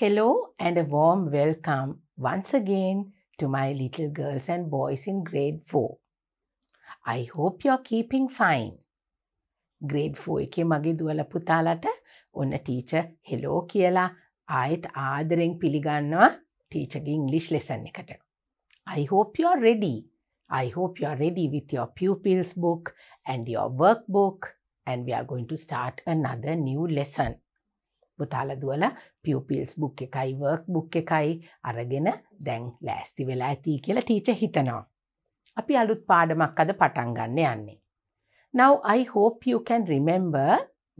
Hello and a warm welcome once again to my little girls and boys in grade 4. I hope you're keeping fine. Grade 4 එකේ මගේ දුවලා පුතාලට ඔන්න teacher hello කියලා ආයෙත් ආදරෙන් පිළිගන්නවා ටීචර්ගේ English lesson එකට. I hope you're ready. I hope you're ready with your pupils book and your workbook, and we are going to start another new lesson. පුතාලා දුවලා pupils book එකයි workbook එකයි අරගෙන දැන් ලෑස්ති වෙලා ඇති කියලා ටීචර් හිතනවා. අපි අලුත් පාඩමක් අද පටන් ගන්න යන්නේ. Now, I hope you can remember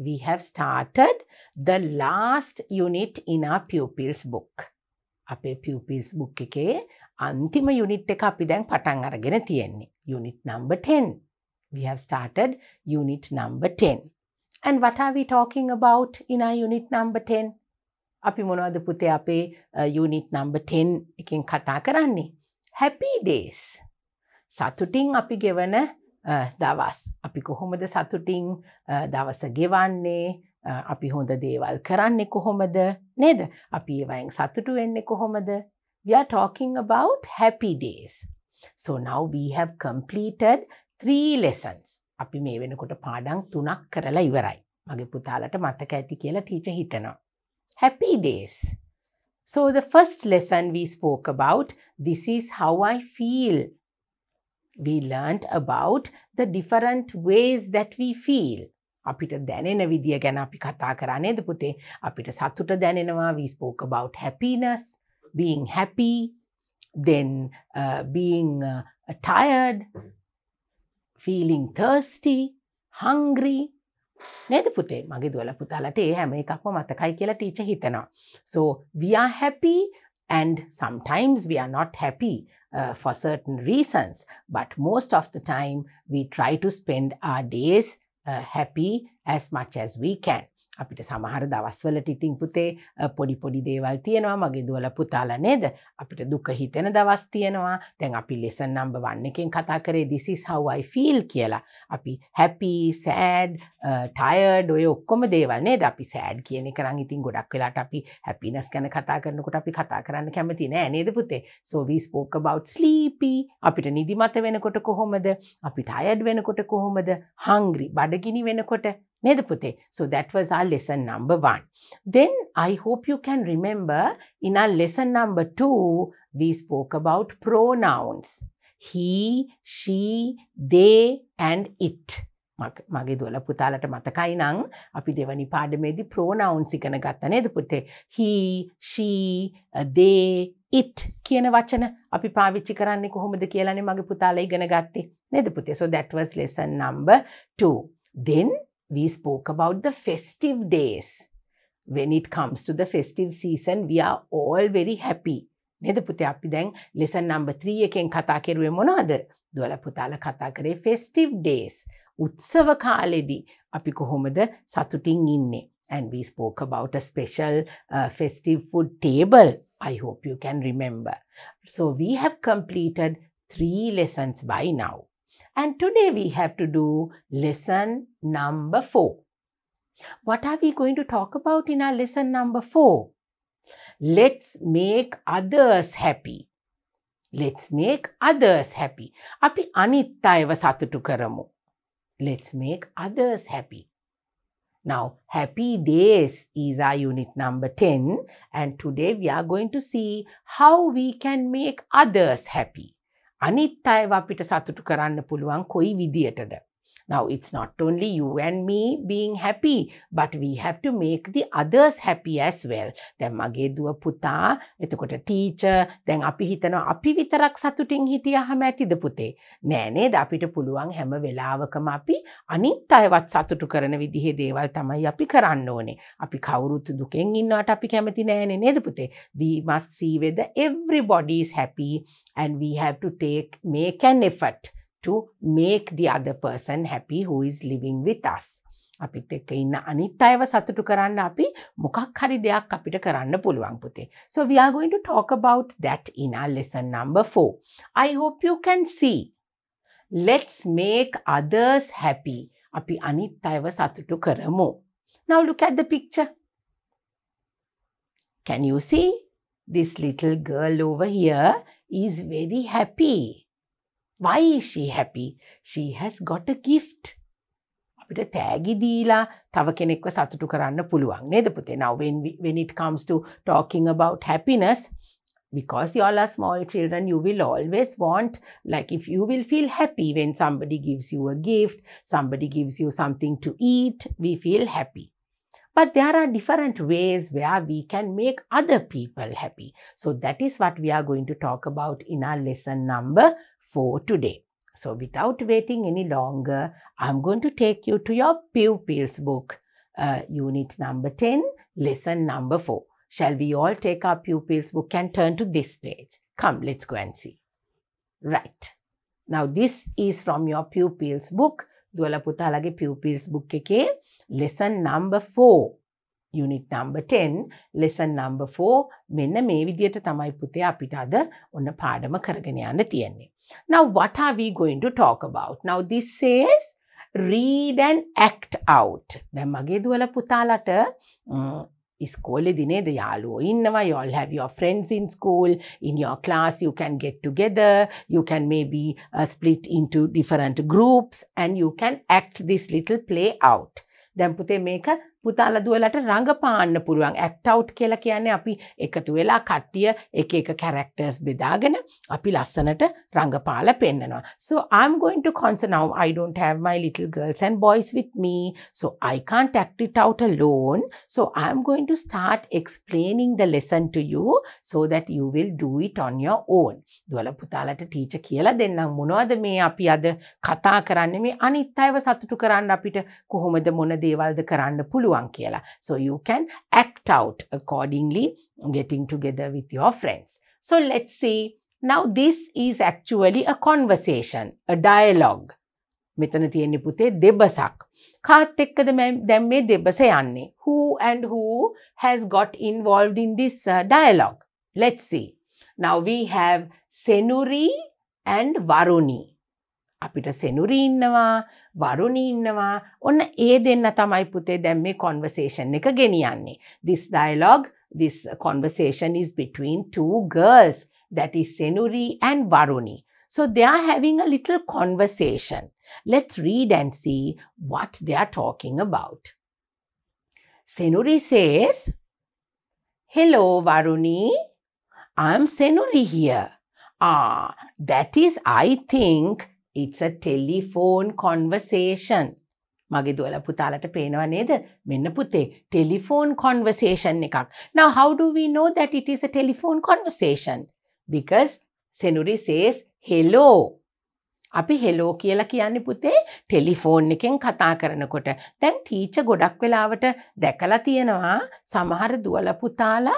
we have started the last unit in our pupils book. අපේ pupils book එකේ අන්තිම unit එක අපි දැන් පටන් අරගෙන තියෙන්නේ. Unit number 10. We have started unit number 10. And what are we talking about in our unit number 10? අපි මොනවද පුතේ අපේ unit number 10 එකෙන් කතා කරන්නේ? Happy days. සතුටින් අපි ගෙවන දවස් අපි කොහොමද සතුටින් දවස ගෙවන්නේ අපි හොඳ දේවල් කරන්නේ කොහොමද නේද අපි ඒවෙන් සතුටු වෙන්නේ කොහොමද we are talking about happy days so now we have completed 3 lessons අපි මේ වෙනකොට පාඩම් 3ක් කරලා ඉවරයි මගේ පුතාලට මතක ඇති කියලා ටීචර් හිතනවා happy days so the first lesson we spoke about this is how I feel We learnt about the different ways that we feel. අපිට දැනෙන විදිය ගැන අපි කතා කරා නේද පුතේ? අපිට සතුට දැනෙනවා. We spoke about happiness, being happy, then being tired, feeling thirsty, hungry. නේද පුතේ? මගේ දුවලා පුතාලට ඒ හැම එකක්ම මතකයි කියලා ටීචර් හිතනවා. So we are happy. And sometimes we are not happy for certain reasons, but most of the time we try to spend our days happy as much as we can. අපිට සමහර දවස්වලට ඉතින් පුතේ පොඩි පොඩි දේවල් තියෙනවා මගේ දුවලා පුතාලා නේද අපිට දුක හිතෙන දවස් තියෙනවා දැන් අපි lesson number 1 එකෙන් කතා කරේ this is how I feel කියලා අපි happy sad tired ඔය ඔක්කොම දේවල් නේද අපි sad කියන එක නම් ඉතින් ගොඩක් වෙලාට අපි happiness ගැන කතා කරනකොට අපි කතා කරන්න කැමති නෑ නේද පුතේ so we spoke about sleepy අපිට නිදිමත වෙනකොට කොහොමද අපි tired වෙනකොට කොහොමද hungry බඩගිනි වෙනකොට So that was our lesson number 1. Then I hope you can remember in our lesson number 2, we spoke about pronouns. He, she, they and it. මගේ දුවලා පුතාලට මතකයි නම් අපි දෙවනි පාඩමේදී pronouns ඉගෙන ගත්තා නේද පුතේ he she they it කියන වචන අපි පාවිච්චි කරන්නේ කොහොමද කියලානේ මගේ පුතාලා ඉගෙන ගත්තේ නේද පුතේ so that was lesson number 2. Then We spoke about the festive days. When it comes to the festive season, we are all very happy. නේද පුතේ අපි දැන් lesson number 3 එකෙන් කතා කරුවේ මොනවද? දුවලා පුතාලා කතා කරේ festive days. උත්සව කාලෙදී අපි කොහොමද සතුටින් ඉන්නේ? And we spoke about a special festive food table. I hope you can remember. So we have completed 3 lessons by now. And today we have to do lesson number 4. What are we going to talk about in our lesson number 4? Let's make others happy. Let's make others happy. Api anittayewa satutu karamu. Let's make others happy. Now, happy days is our unit number 10. And today we are going to see how we can make others happy. අනිත් අයව අපිට සතුටු කරන්න පුළුවන් කොයි විදියටද Now it's not only you and me being happy but we have to make the others happy as well දැන් මගේ දුව පුතා එතකොට ටීචර් දැන් අපි හිතනවා අපි විතරක් සතුටින් හිටියාම ඇතිද පුතේ නෑ නේද අපිට පුළුවන් හැම වෙලාවකම අපි අනිත් අයවත් සතුටු කරන විදිහේ දේවල් තමයි අපි කරන්න ඕනේ අපි කවුරුත් දුකෙන් ඉන්නවට අපි කැමති නෑනේ නේද පුතේ we must see whether everybody is happy and we have to make an effort to make the other person happy who is living with us. අපිත් එක්ක ඉන්න අනිත් අයව සතුටු කරන්න අපි මොකක් හරි දෙයක් අපිට කරන්න පුළුවන් පුතේ. So we are going to talk about that in our lesson number 4. I hope you can see. Let's make others happy. අපි අනිත් අයව සතුටු කරමු. Now look at the picture. Can you see? This little girl over here is very happy. Why is she happy? She has got a gift. Now, when it comes to talking about happiness, because you all are small children, you will always want, like if you will feel happy when somebody gives you a gift, somebody gives you something to eat, we feel happy. But there are different ways where we can make other people happy. So that is what we are going to talk about in our lesson number 4 today. So without waiting any longer, I'm going to take you to your pupils book, unit number 10, lesson number 4. Shall we all take our pupils book and turn to this page? Come, let's go and see. Right. Now this is from your pupils book. Duala Puthalage pupils book keke. Lesson number 4. Unit number 10. Lesson number 4. Menna me vidiyata thamai puthe apita ada onna paadama karagena yanna tiyenne. Now what are we going to talk about? Now this says read and act out. Dan mage duala puthalata school edine da yaluwa innawa, you all have your friends in school, in your class you can get together, you can maybe split into different groups and you can act this little play out. Then puthe meka putala duwalata ranga paanna puluwan. Act out kiyala kiyanne api ekathu wela kattiya ek ek characters bedagena api lassanata ranga paala pennanawa. So I'm going to concentrate. Now I don't have my little girls and boys with me, so I can't act it out alone, so I'm going to start explaining the lesson to you so that you will do it on your own. Duwala putalata teacher kiyala denna monawada me api ada katha karanne, me anithayawa sathutu karanna apita kohomada mona dewalda karanna puluwan. So you can act out accordingly, getting together with your friends. So let's see. Now this is actually a conversation, a dialogue. Who and who has got involved in this dialogue? Let's see. Now we have Senuri and Varuni. Apita Senuri innawa, Varuni innawa, onna e denna thamai puthe dan me conversation ekak geniyanne. This dialogue, this conversation is between two girls, that is Senuri and Varuni. So they are having a little conversation. Let's read and see what they are talking about. Senuri says, "Hello Varuni, I am Senuri here. Ah, that is, I think, it's a telephone conversation." Mage duwala putalata penawa neda menna puthe telephone conversation ekak. Now how do we know that it is a telephone conversation? Because Senuri says hello. Api hello kiyala kiyanne puthe telephone eken katha karanakota. Then teacher godak welawata dakala tiyenawa samahara duwala putala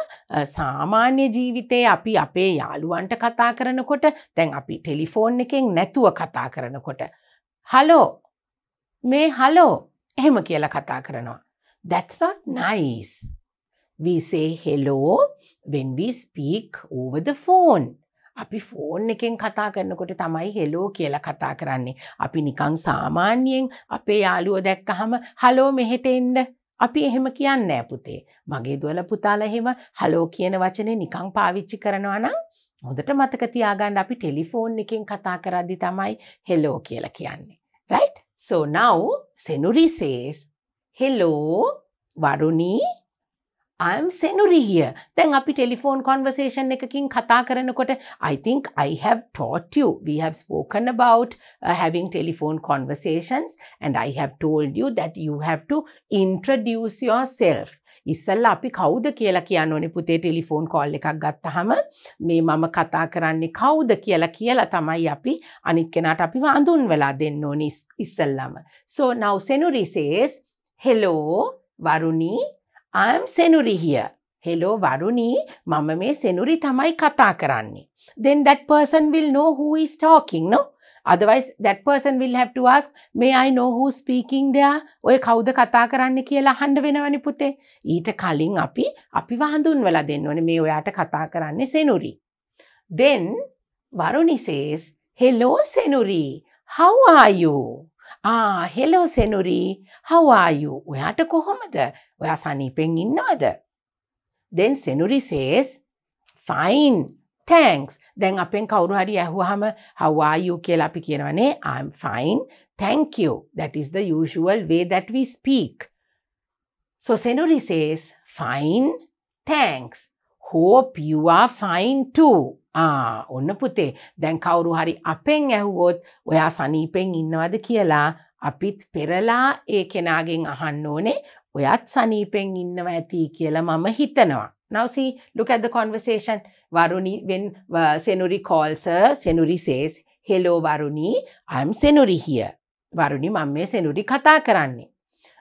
samanya jeevithe api ape yaluwanta katha karanakota, then api telephone eken nathuwa katha karanakota, hello me hello ehema kiyala katha karanawa. That's not nice. We say hello when we speak over the phone. Api phone එකෙන් කතා කරනකොට තමයි hello කියලා කතා කරන්නේ. අපි නිකන් සාමාන්‍යයෙන් අපේ යාළුවෝ දැක්කහම hello මෙහෙට එන්න අපි එහෙම කියන්නේ නැහැ පුතේ. මගේ දුවලා පුතාලා එහෙම hello කියන වචනේ නිකන් පාවිච්චි කරනවා නම් හොඳට මතක තියාගන්න අපි ටෙලිෆෝන් එකෙන් කතා කරද්දි තමයි hello කියලා කියන්නේ. Right? So now Senuri says, "Hello Varuni, I am Senuri here." Then api telephone conversation ekakin katha karanakota, I think I have taught you. We have spoken about having telephone conversations and I have told you that you have to introduce yourself. Issalla api kawuda kiyala kiyanone puthe telephone call ekak gaththahama me mama katha karanne kawuda kiyala kiyala thamai api anith kenata api andunwala dennone issallama. So now Senuri says, "Hello Varuni, I am Senuri here. Hello Varuni, mama me Senuri thamai katha karanne." Then that person will know who is talking, no? Otherwise, that person will have to ask, "May I know who's speaking there? Oy kawuda katha karanne kiyala ahanna wenawane puthe." Eeta kalin apiwa handunwala dennone me oyata katha karanne Senuri. Then Varuni says, "Hello Senuri, how are you?" Ah, hello Senuri, how are you? Oyata kohomada? Oya sanipen innawada? Then Senuri says, fine, thanks. Then apen kawuru hari ahuwahama, how are you kiyala api kiyenawane, I'm fine, thank you. That is the usual way that we speak. So Senuri says, fine, thanks. Hope you are fine too. Onna puthe. Then kawuru hari apen ahuwoth, oya sanipen innawada kiyala, apith perala e kenagen ahannone, oyat sanipen innawa athi kiyala mama hitanawa. Now see, look at the conversation. Varuni, when Senuri calls her, Senuri says, hello Varuni, I'm Senuri here. Varuni mamme Senuri katha karanne.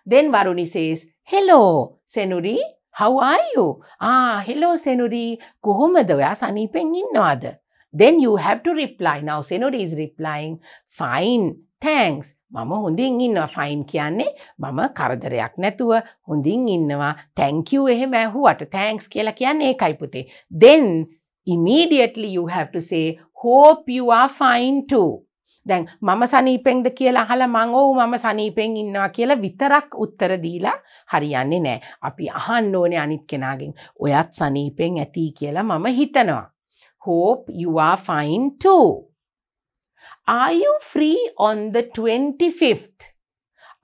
Then Varuni says, hello Senuri, how are you? Hello Senuri, kohomada oya sanipen innawada. Then you have to reply. Now Senuri is replying, fine, thanks. Mama hondin innawa, fine kiyanne mama karadareyak nathuwa hondin innawa, thank you ehema ahuwata, thanks kiyala kiyanne ekai puthe. Then immediately you have to say, hope you are fine too. Then mama sanipen da kiyala ahala man o mama sanipen innawa kiyala vitarak uttara deela hariyanne nae. Api ahanna one anith kenagen oyat sanipen athi kiyala mama hitanawa. Hope you are fine too. Are you free on the 25th?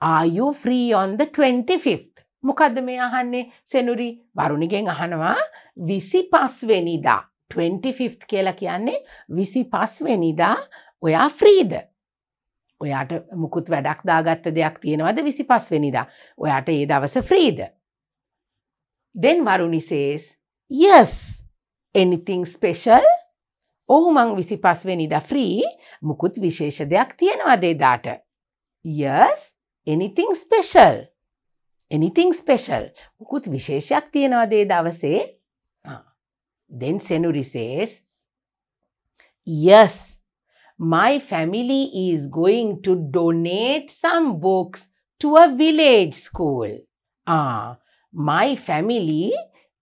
Are you free on the 25th? Mukadda me ahanne Senuri Varunigen ahanawa 25 wenida. 25th kiyala kiyanne 25 wenida oya freeda. Oyata mukut wadak daagatta deyak tiyenawada 25 wenida? Oyata e dawasa freeda? Then Varuni says, yes. Anything special? Oh, mang 25 wenida free. Mukut vishesha deyak tiyenawada edata? Yes, anything special? Anything special? Mukut visheshayak tiyenawada e dawase? Then Senuri says, yes, my family is going to donate some books to a village school. My family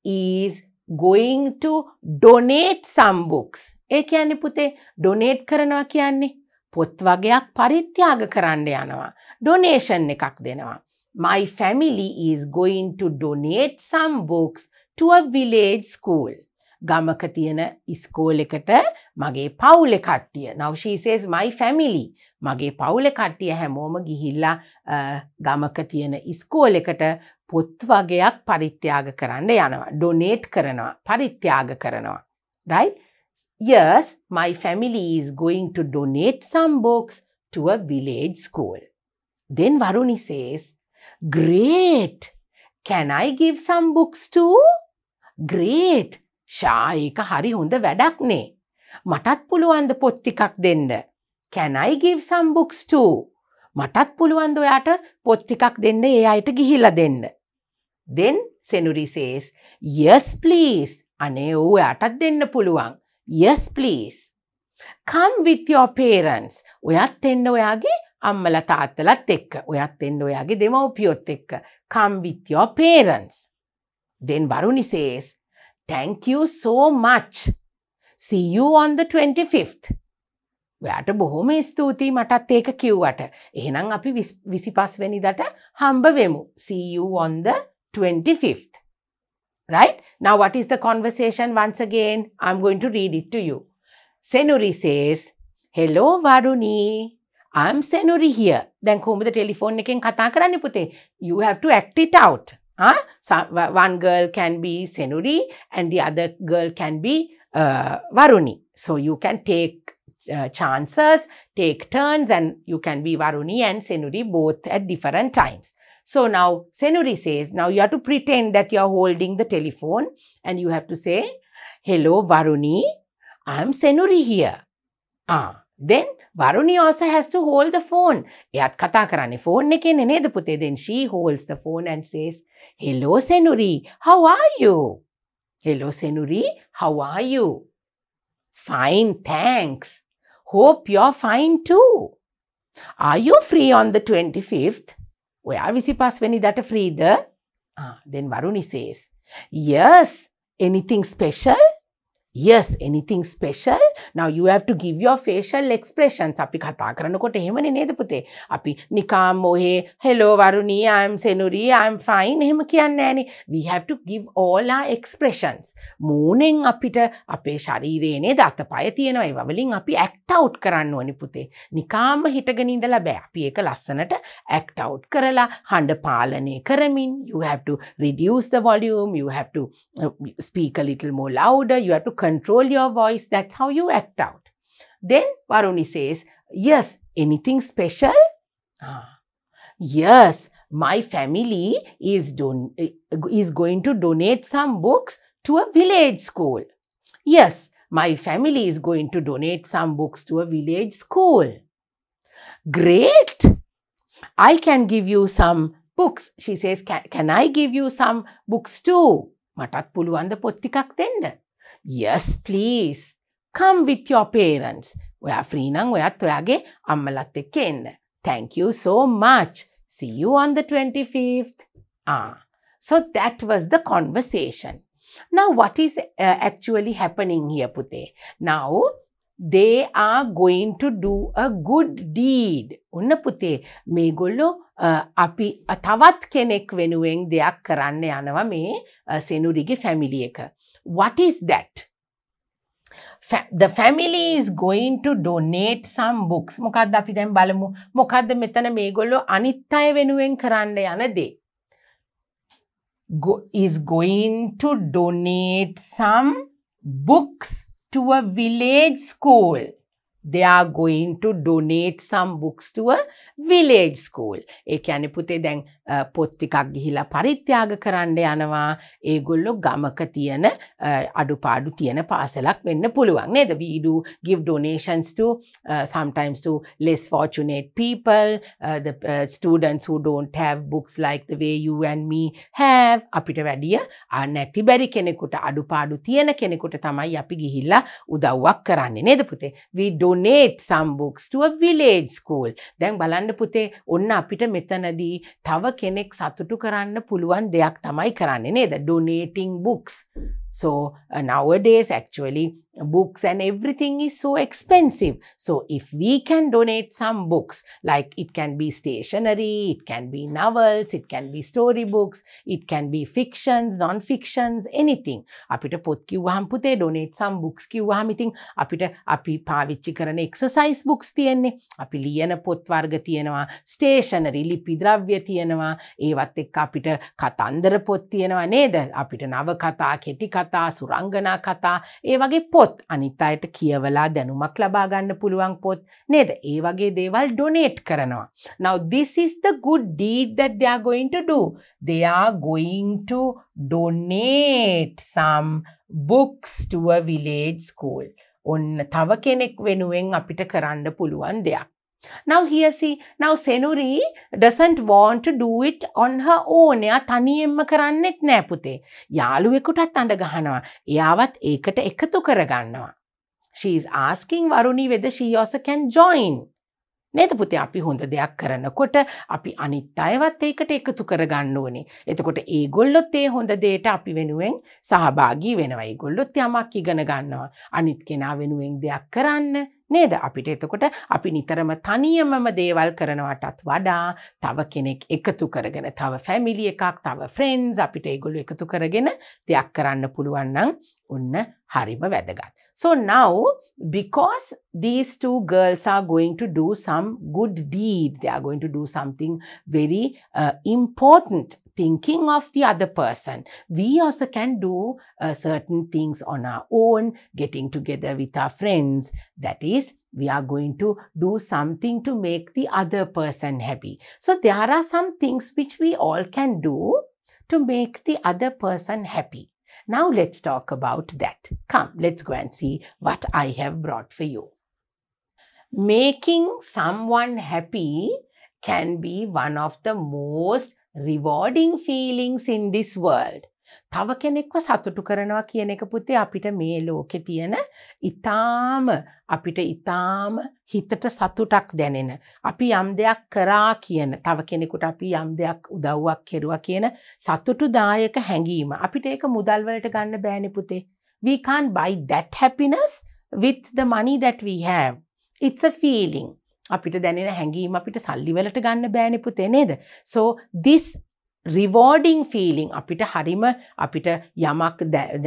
is going to donate some books. ඒ කියන්නේ පුතේ donate කරනවා කියන්නේ පොත් වගයක් පරිත්‍යාග කරන්න යනවා, donation එකක් දෙනවා. My family is going to donate some books to a village school. ගමක තියෙන ඉස්කෝලේකට මගේ පවුලේ කට්ටිය. Now she says my family. මගේ පවුලේ කට්ටිය හැමෝම ගිහිල්ලා ගමක තියෙන ඉස්කෝලේකට පොත් වගයක් පරිත්‍යාග කරන්න යනවා, ඩොනේට් කරනවා, පරිත්‍යාග කරනවා. Right? Yes, my family is going to donate some books to a village school. Then Varuni says, great! Can I give some books too? Great! Shaika hari honda wadak ne. Matat puluwan da pot tikak denna. Can I give some books too? Matat puluwan da oyata pot tikak denna, e ayata gihila denna. Then Senuri says, yes please. Ane oyata denna puluwan. Yes, please. Come with your parents. Oyat tenna oyage ammala taattalat ekka. Oyat tenna oyage demawpiyot ekka. Come with your parents. Then Varuni says, thank you so much. See you on the 25th. Oyata bohoma stuti matat eka kiyuwata. Ehenam api 25 wenidata hamba wemu. See you on the 25th. Right? Now what is the conversation once again? I'm going to read it to you. Senuri says, hello Varuni, I'm Senuri here. Then come with the telephone neken katha karanne puthe. You have to act it out. One girl can be Senuri and the other girl can be Varuni. So you can take chances, take turns, and you can be Varuni and Senuri both at different times. So now Senuri says, now you have to pretend that you are holding the telephone and you have to say, hello Varuni, I am Senuri here. Then Varuni also has to hold the phone. Eyat katha karanne phone ekene neda puthe. Then she holds the phone and says, hello Senuri, how are you? Hello Senuri, how are you? Fine, thanks. Hope you are fine too. Are you free on the 25th? Oya 25 wenidata freed? Then Varuni says, yes, anything special? Yes, anything special? Now you have to give your facial expressions. Api katha karanna kota ehemane neda puthe. Api nikam ohe, hello Varuni, I am Senuri, I am fine. Ehema kiyanne ne. We have to give all our expressions. Moonen apita ape shareere ne da athapaya tiyenawa. Ewa walin api act out karanna one puthe. Nikama hitagena indala ba. Api eka lassanata act out karala handa palane karamin. You have to reduce the volume, you have to speak a little more louder, you have to control your voice. That's how you act out. Then Varuni says, yes, anything special? Yes, my family is going to donate some books to a village school. Yes, my family is going to donate some books to a village school. Great! I can give you some books. She says, can I give you some books too? Matat puluwan da pot tikak denna. Yes, please. Come with your parents. Oya free nan oyat oyage ammalath ekka enna. Thank you so much. See you on the 25th. So that was the conversation. Now what is actually happening here, Puthe? Now they are going to do a good deed. Unna Puthe, megollo api athavat kenek venuwen deyak karanne yanawa me Senurige family eka. What is that? The family is going to donate some books. Mokadda api den balamu. Mokadda metana megollo aniththaya venuwen karanne yana de. Is going to donate some books to a village school. They are going to donate some books to a village school. E kiyanne puthe den pot tikak gihila parityaga karanne yanawa egollo gamaka tiyena adupadu tiyena paasalak wenna puluwan neda. We do give donations to sometimes to less fortunate people, the students who don't have books like the way you and me have. Apita wadiya nathi bari kenekuta adupadu tiyena kenekuta thamai api gihilla udawwak karanne neda puthe. We donate some books to a village school. Then balanna puthe onna apita metanadi thawa kenek satutu karanna puluwan deyak thamai karanne neda, donating books. So nowadays actually books and everything is so expensive. So if we can donate some books, like it can be stationery, it can be novels, it can be storybooks, it can be fictions, non-fictions, anything. Apita pot kiwaham puthe, donate some books kiwaham ithin. Apita api pavichchi karana exercise books tiyenne. Api liyana pot varga tiyenawa, stationery lipi dravya tiyenawa, ewath ekka apita kathandara pot tiyenawa neda. Apita nava katha, keti katha, surangana katha, e wage pot අනිත්යට කියවලා දැනුමක් ලබා ගන්න පුළුවන් පොත් නේද? ඒ වගේ දේවල් donate කරනවා. Now this is the good deed that they are going to do. They are going to donate some books to a village school. ඔන්න තව කෙනෙක් වෙනුවෙන් අපිට කරන්න පුළුවන් දෙයක්. Now here see, now Senuri doesn't want to do it on her own. එයා තනියෙන්ම කරන්නෙත් නෑ පුතේ. යාළුවෙකුටත් අඬ ගහනවා. එයාවත් ඒකට එකතු කරගන්නවා. She is asking Varuni whether she also can join. නේද පුතේ, අපි හොඳ දෙයක් කරනකොට අපි අනිත් අයවත් ඒකට එකතු කරගන්න ඕනේ. එතකොට ඒගොල්ලොත් ඒ හොඳ දෙයට අපි වෙනුවෙන් සහභාගී වෙනවා. ඒගොල්ලොත් යමක් ඉගෙන ගන්නවා. අනිත් කෙනා වෙනුවෙන් දෙයක් කරන්න. නේද? අපිට එතකොට අපි නිතරම තනියමම දේවල් කරනවටත් වඩා තව කෙනෙක් එකතු කරගෙන, තව ෆැමිලි එකක්, තව ෆ්‍රෙන්ඩ්ස් අපිට ඒගොල්ලෝ එකතු කරගෙන දෙයක් කරන්න පුළුවන් නම් ඔන්න හරිම වැදගත්. So now because these two girls are going to do some good deed, they are going to do something very important, thinking of the other person. We also can do certain things on our own, getting together with our friends. That is, we are going to do something to make the other person happy. So there are some things which we all can do to make the other person happy. Now let's talk about that. Come, let's go and see what I have brought for you. Making someone happy can be one of the most rewarding feelings in this world. තව කෙනෙක්ව සතුටු කරනවා කියන එක පුතේ අපිට මේ ලෝකේ තියෙන අපිට ඊටාම හිතට සතුටක් දැනෙන, අපි යම් දෙයක් කරා කියන, තව කෙනෙකුට අපි යම් දෙයක් උදව්වක් කෙරුවා කියන සතුටුදායක හැඟීම. අපිට ඒක මුදල් වලට ගන්න බෑනේ පුතේ. We can't buy that happiness. with the money that we have, it's a feeling. Apita danena hangima apita salli walata ganna bæne puthe neda. So this rewarding feeling apita harima apita yamak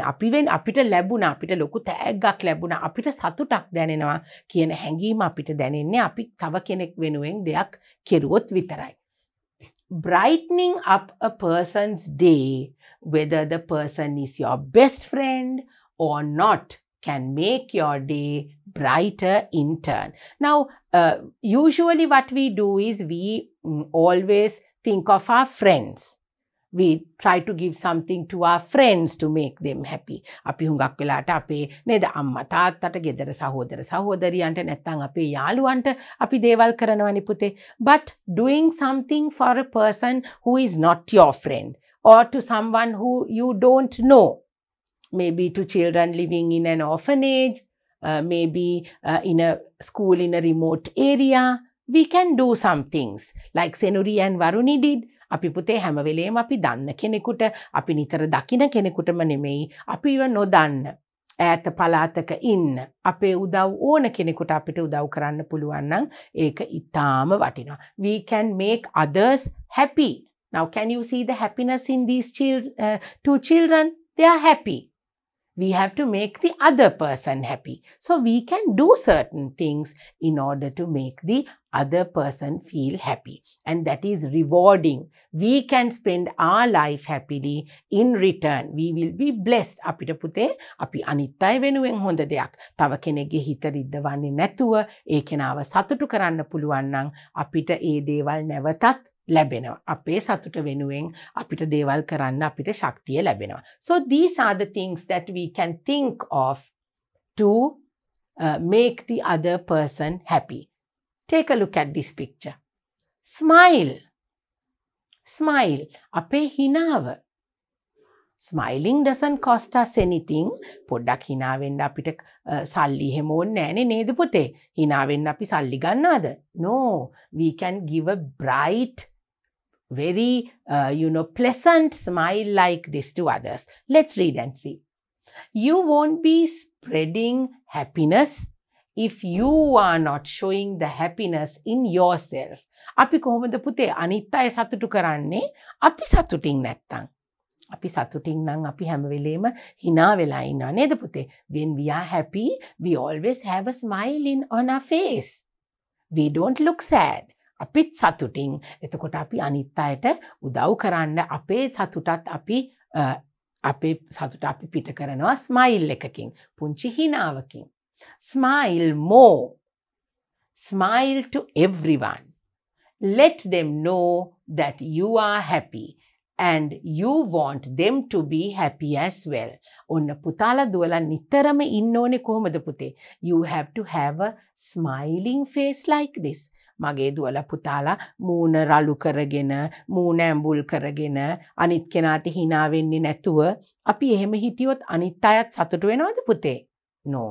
api wen apita labuna apita loku tæggak labuna apita satutak danenawa kiyana hangima apita danenne api thawa kenek wenuwen deyak keruwoth vitarai. Brightening up a person's day, whether the person is your best friend or not, can make your day brighter in turn. Now, usually what we do is we always think of our friends. We try to give something to our friends to make them happy. Api hungak velata ape neda amma taattata gedara sahodara sahodariyanata naththam ape yaluwanta api dewal karanawa ne puthe. But doing something for a person who is not your friend or to someone who you don't know, maybe to children living in an orphanage, maybe in a school in a remote area, we can do some things like Senuri and Varuni did. Api puthe hama weleyem api danna kenekuta, api nithara dakina kenekutama nemei, api iwa nodanna ඈත පළාතක ඉන්න අපේ උදව් ඕන කෙනෙකුට අපිට උදව් කරන්න පුළුවන් නම් ඒක ඊටාම වටිනවා. We can make others happy. Now can you see the happiness in these two children? They are happy. We have to make the other person happy. So we can do certain things in order to make the other person feel happy. And that is rewarding. We can spend our life happily in return. We will be blessed. Apita puthe, api anittai wenuwen honda deyak. Thawa kenege hita riddawanne nathuwa, e kenawa satutu karanna puluwan nan, apita e dewal nevatat labenawa. Ape satuta wenuwen apita dewal karanna apita shaktiya labenawa. So these are the things that we can think of to make the other person happy. Take a look at this picture. Smile. Smile. Ape hinawa. Smiling doesn't cost us anything. Poddak hinawenna apita salli hema onna ne neda puthe. Hinawenna api salli gannawada? No. We can give a bright, very, pleasant smile like this to others. Let's read and see. You won't be spreading happiness if you are not showing the happiness in yourself. Api kohomada puthe anittaya satutu karanne api satutin naththam. Api satutin nan api hama welema hina wela innawa neda puthe. When we are happy, we always have a smile on our face. We don't look sad. Apit satuting, එතකොට අපි අනිත් අයට උදව් කරන්න අපේ සතුටත් අපි අපේ සතුට අපි පිට කරනවා ස්මයිල් එකකින්, පුංචි හිනාවකින්. Smile more. Smile to everyone. Let them know that you are happy and you want them to be happy as well. ඔන්න පුතාලා දුවලා නිතරම ඉන්න ඕනේ කොහොමද පුතේ? You have to have a smiling face like this. මගේ දුවලා පුතාලා මූණ රළු කරගෙන මූණ ඇඹුල් කරගෙන අනිත් කෙනාට hina වෙන්නේ නැතුව අපි එහෙම හිටියොත් අනිත් අයත් සතුට වෙනවද පුතේ? No.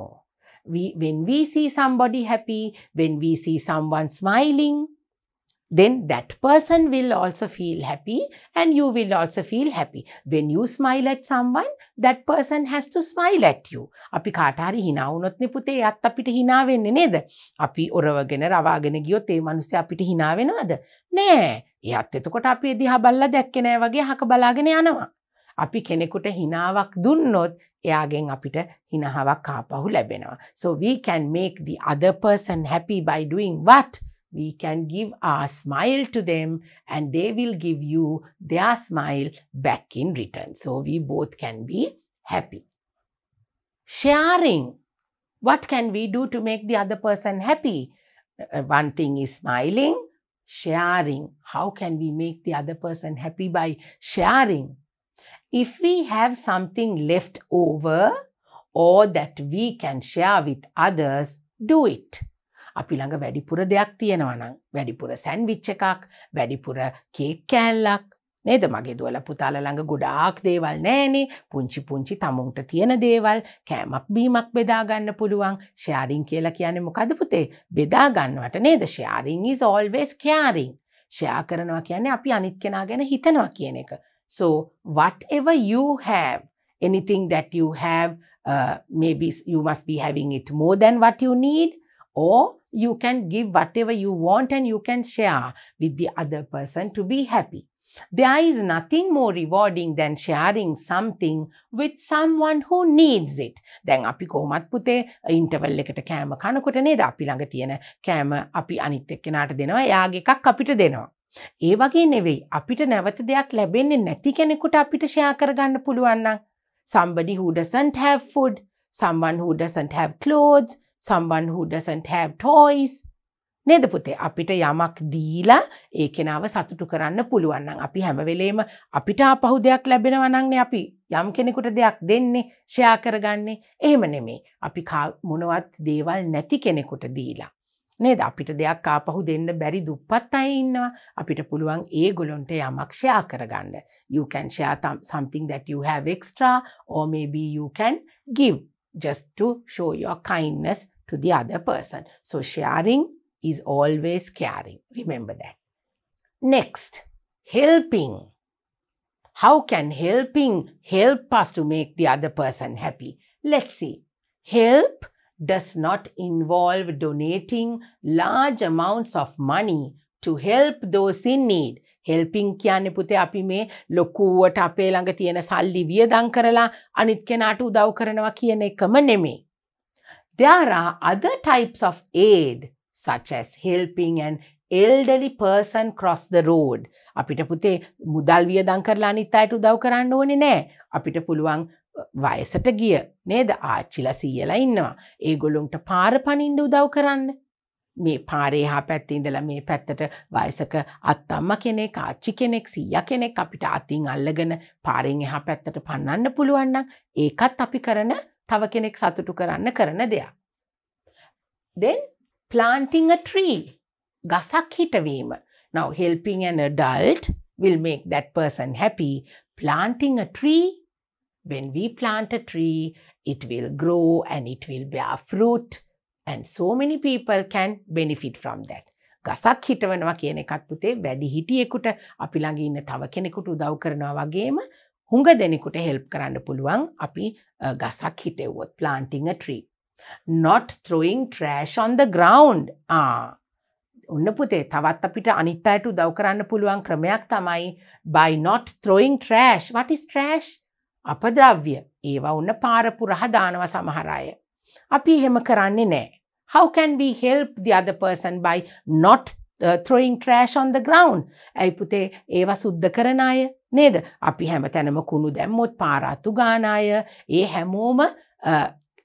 When we see somebody happy, when we see someone smiling, then that person will also feel happy and you will also feel happy. When you smile at someone, that person has to smile at you. Api kaata hari hina unoth ne puthe eyath apita hina wenne neda? Api orawagena rawagena giyoth e manussya apita hina wenawada? Nae. Eyath etukota api diha balla dakke nae wage haka balagena yanawa. Api kenekuta hinawak dunnoth eyagen apita hinahawak aapahu labenawa. So we can make the other person happy by doing what? We can give our smile to them and they will give you their smile back in return. So we both can be happy. Sharing. What can we do to make the other person happy? One thing is smiling. Sharing. How can we make the other person happy by sharing? If we have something left over or that we can share with others, do it. අපි ළඟ වැඩිපුර දෙයක් තියෙනවා නම් වැඩිපුර sandwich එකක්, වැඩිපුර cake කෑල්ලක් නේද? මගේ දුවලා පුතාලා ළඟ ගොඩාක් දේවල් නැහනේ. පුංචි පුංචි තමුන්ට තියෙන දේවල් කෑමක් බීමක් බෙදා ගන්න පුළුවන්. ෂෙයාරින් කියලා කියන්නේ මොකද්ද පුතේ? බෙදා ගන්නවට නේද? Sharing is always caring. Share කරනවා කියන්නේ අපි අනිත් කෙනා ගැන හිතනවා කියන එක. So whatever you have, anything that you have, maybe you must be having it more than what you need, or you can give whatever you want and you can share with the other person to be happy. There is nothing more rewarding than sharing something with someone who needs it. Then api komat puthe interval ekata kama kanakota neda api langa tiyena kama api anith ekkenata denawa eyage ekak apita denawa. E wage neweyi apita nawatha deyak labenne nathi kenekuta apita share karaganna puluwan nan somebody who doesn't have food, someone who doesn't have clothes, someone who doesn't have toys. නේද පුතේ අපිට යමක් දීලා ඒ කෙනාව සතුටු කරන්න පුළුවන් නම් අපි හැම වෙලේම අපිට අපහු දෙයක් ලැබෙනවා නම් නේ අපි යම් කෙනෙකුට දෙයක් දෙන්නේ ෂෙයා කරගන්නේ. එහෙම නෙමෙයි අපි මොනවත් දේවල් නැති කෙනෙකුට දීලා නේද අපිට දෙයක් අපහු දෙන්න බැරි දුප්පත් අය ඉන්නවා. අපිට පුළුවන් ඒගොල්ලන්ට යමක් ෂෙයා කරගන්න. You can share something that you have extra, or maybe you can give just to show your kindness to the other person. So sharing is always caring. Remember that. Next, helping. How can helping help us to make the other person happy? Let's see. Help does not involve donating large amounts of money to help those in need. Helping කියන්නේ පුතේ අපි මේ ලොකුවට අපේ ළඟ තියෙන සල්ලි වියදම් කරලා අනිත් කෙනාට උදව් කරනවා කියන එකම නෙමෙයි. There are other types of aid, such as helping an elderly person cross the road. අපිට පුතේ මුදල් වියදම් කරලා අනිත් අයට උදව් කරන්න ඕනේ නෑ. අපිට පුළුවන් වයසට ගිය නේද ආච්චිලා සීයලා ඉන්නවා. ඒගොල්ලන්ට පාර පනින්න උදව් කරන්න. මේ පාරේ එහා පැත්තේ ඉඳලා මේ පැත්තට වයසක අත්තම්මා කෙනෙක් ආච්චි කෙනෙක් සීයා කෙනෙක් අපිට අතින් අල්ලගෙන පාරෙන් එහා පැත්තට පන්නන්න පුළුවන් නම් ඒකත් අපි කරන තව කෙනෙක් සතුටු කරන්න කරන දෙයක්. Then planting a tree, ගසක් හිටවීම. Now helping an adult will make that person happy. Planting a tree, when we plant a tree, it will grow and it will bear fruit, and so many people can benefit from that. ගසක් හිටවනවා කියන එකත් පුතේ වැඩි හිටියෙකුට අපි ළඟ ඉන්න තව කෙනෙකුට උදව් කරනවා වගේම හුඟ දෙනෙකුට help කරන්න පුළුවන් අපි ගසක් හිටෙවුවොත්. Planting a tree. Not throwing trash on the ground. ඔන්න පුතේ තවත් අපිට අනිත් අයට උදව් කරන්න පුළුවන් ක්‍රමයක් තමයි by not throwing trash. What is trash? අපද්‍රව්‍ය. ඒවා ඔන්න පාර පුරා දානවා සමහර අය. අපි එහෙම කරන්නේ නැහැ. How can we help the other person by not throwing trash on the ground? ඇයි පුතේ ඒවා සුද්ධ කරන අය නේද? අපි හැමතැනම කුණු දැම්මොත් පාර අතු ගන්න අය ඒ හැමෝම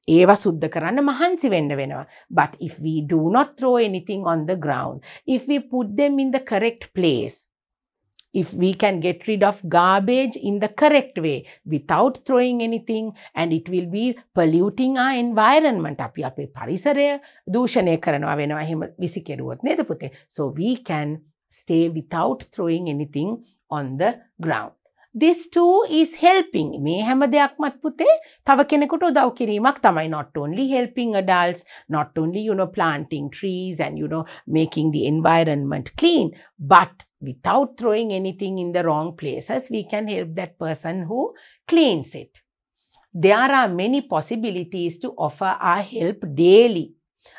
ඒවා සුද්ධ කරන්න මහන්සි වෙන්න වෙනවා. But if we do not throw anything on the ground, if we put them in the correct place, if we can get rid of garbage in the correct way without throwing anything, and it will be polluting our environment. අපි අපේ පරිසරය දූෂණය කරනවා වෙනවා එහෙම විසිකරුවොත් නේද පුතේ? So we can stay without throwing anything on the ground. This too is helping. මේ හැම දෙයක්මත් පුතේ තව කෙනෙකුට උදව් කිරීමක් තමයි. Not only helping adults, not only planting trees and making the environment clean, but without throwing anything in the wrong places, we can help that person who cleans it. There are many possibilities to offer our help daily.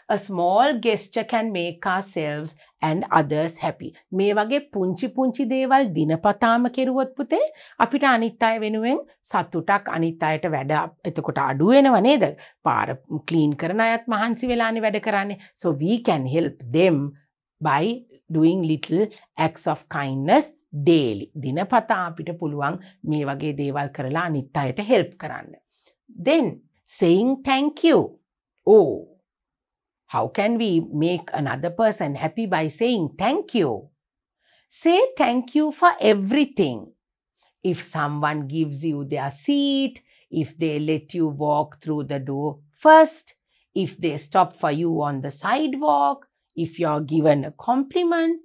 A small gesture can make ourselves and others happy. මේ වගේ පුංචි පුංචි දේවල් දිනපතාම කෙරුවොත් පුතේ අපිට අනිත් අය වෙනුවෙන් සතුටක් අනිත් අයට වැඩ එතකොට අඩු වෙනව නේද? පාර ක්ලීන් කරන අයත් මහන්සි වෙලානේ වැඩ කරන්නේ. So we can help them by doing little acts of kindness daily. දිනපතා අපිට පුළුවන් මේ වගේ දේවල් කරලා අනිත් අයට help කරන්න. Then saying thank you. Oh, how can we make another person happy by saying thank you? Say thank you for everything. If someone gives you their seat, if they let you walk through the door first, if they stop for you on the sidewalk, if you're given a compliment.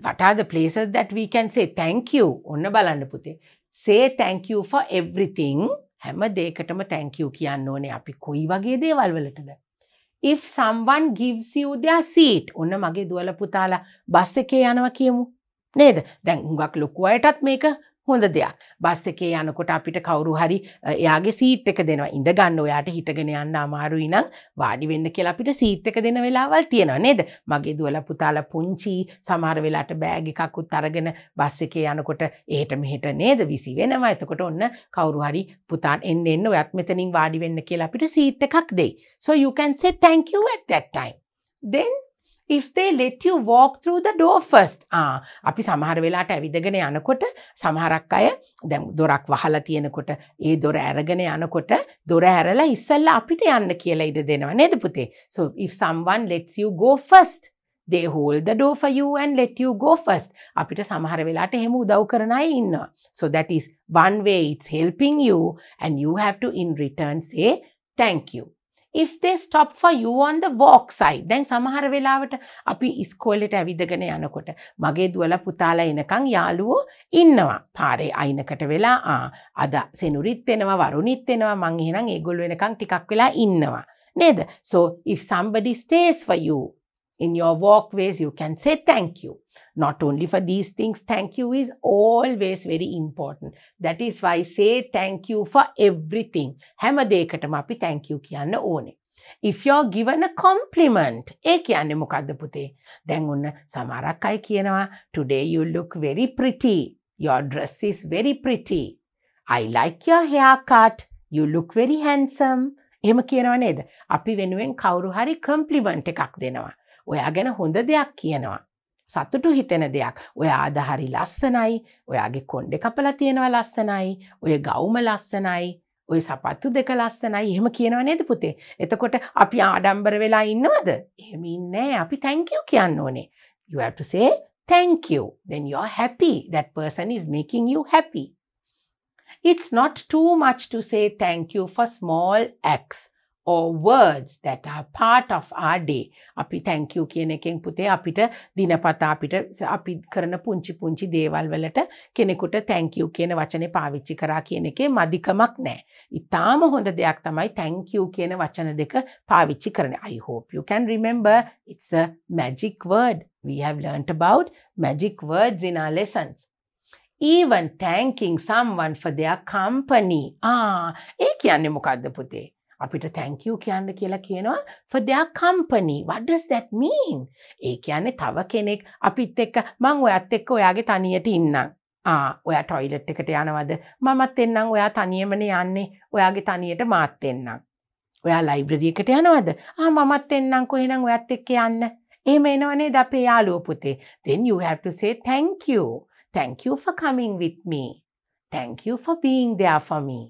What are the places that we can say thank you? Onna balanna puthe. Say thank you for everything. Hama dekatama thank you kiyanna one api koi wage dewal walatada. If someone gives you their seat, ඔන්න මගේ දුවල පුතාලා bus එකේ යනවා කියමු. නේද? දැන් හුඟක් ලොකු අයටත් මේක හොඳ දෙයක්. බස් එකේ යනකොට අපිට කවුරු හරි එයාගේ සීට් එක දෙනවා. ඉඳ ගන්න ඔයාට හිටගෙන යන්න අමාරුයි නම් වාඩි වෙන්න කියලා අපිට සීට් එක දෙන වෙලාවල් තියෙනවා නේද? මගේ දුවලා පුතාලා පුංචි සමහර වෙලාවට බෑග් එකක් උත් අරගෙන බස් එකේ යනකොට එහෙට මෙහෙට නේද විසි වෙනවා. එතකොට ඔන්න කවුරු හරි පුතාන් එන්න ඔයත් මෙතනින් වාඩි වෙන්න කියලා අපිට සීට් එකක් දෙයි. So you can say thank you at that time. Then if they let you walk through the door first. අපි සමහර වෙලාවට ඇවිදගෙන යනකොට සමහරක් අය දැන් දොරක් වහලා තියෙනකොට ඒ දොර අරගෙන යනකොට දොර ඇරලා ඉස්සෙල්ලා අපිට යන්න කියලා ඉඩ දෙනවා නේද පුතේ? So if someone lets you go first, they hold the door for you and let you go first. අපිට සමහර වෙලාවට එහෙම උදව් කරන අය ඉන්නවා. So that is one way it's helping you and you have to in return say thank you. If they stop for you on the walk side, then සමහර වෙලාවට අපි ඉස්කෝලේට ඇවිදගෙන යනකොට මගේ දුවලා පුතාලා එනකන් යාළුවෝ ඉන්නවා. පාරේ අයිනකට වෙලා අද සෙනුරිත් එනවා වරුණිත් එනවා මං එහෙනම් ඒගොල්ලෝ එනකන් ටිකක් වෙලා ඉන්නවා නේද? So if somebody stays for you in your walkways, you can say thank you. Not only for these things, thank you is always very important. That is why say thank you for everything. හැම දෙයකටම අපි thank you කියන්න ඕනේ. If you are given a compliment, ඒ කියන්නේ මොකද්ද පුතේ? දැන් ඔන්න සමහරක් අය කියනවා today you look very pretty. Your dress is very pretty. I like your haircut. You look very handsome. එහෙම කියනවා නේද? අපි වෙනුවෙන් කවුරු හරි compliment එකක් දෙනවා. ඔයා ගැන හොඳ දෙයක් කියනවා. සතුටු හිතෙන දෙයක්. ඔයා අද හරි ලස්සනයි. ඔයාගේ කොණ්ඩේ කපලා තියෙනවා ලස්සනයි. ඔය ගවුම ලස්සනයි. ඔය සපත්තු දෙක ලස්සනයි. එහෙම කියනවා නේද පුතේ? එතකොට අපි ආඩම්බර වෙලා ඉන්නවද? එහෙම ඉන්නේ නැහැ. අපි thank you කියන්න ඕනේ. You have to say thank you. Then you are happy. That person is making you happy. It's not too much to say thank you for small acts or words that are part of our day. Api thank you කියන එකෙන් පුතේ අපිට දිනපතා අපිට අපි කරන පුංචි පුංචි දේවල් වලට කෙනෙකුට thank you කියන වචනේ පාවිච්චි කරා කියන එකේ මදිකමක් නැහැ. ඉතාලම හොඳ දෙයක් තමයි thank you කියන වචන දෙක පාවිච්චි කරන්නේ. I hope you can remember it's a magic word. We have learnt about magic words in our lessons. Even thanking someone for their company. ඒ කියන්නේ මොකද්ද පුතේ? අපිට thank you කියන්න කියලා කියනවා for their company. What does that mean? ඒ කියන්නේ තව කෙනෙක් අපිත් එක්ක මං ඔයත් එක්ක ඔයාගේ තනියට ඉන්නම්. ඔයා ටොයිලට් එකට යනවද? මමත් එන්නම්. ඔයා තනියමනේ යන්නේ. ඔයාගේ තනියට මාත් එන්නම්. ඔයා ලයිබ්‍රරි එකට යනවද? මමත් එන්නම්කෝ එහෙනම් ඔයත් එක්ක යන්න. එහෙම එනවා නේද අපේ යාළුවෝ පුතේ? Then you have to say thank you. Thank you for coming with me. Thank you for being there for me.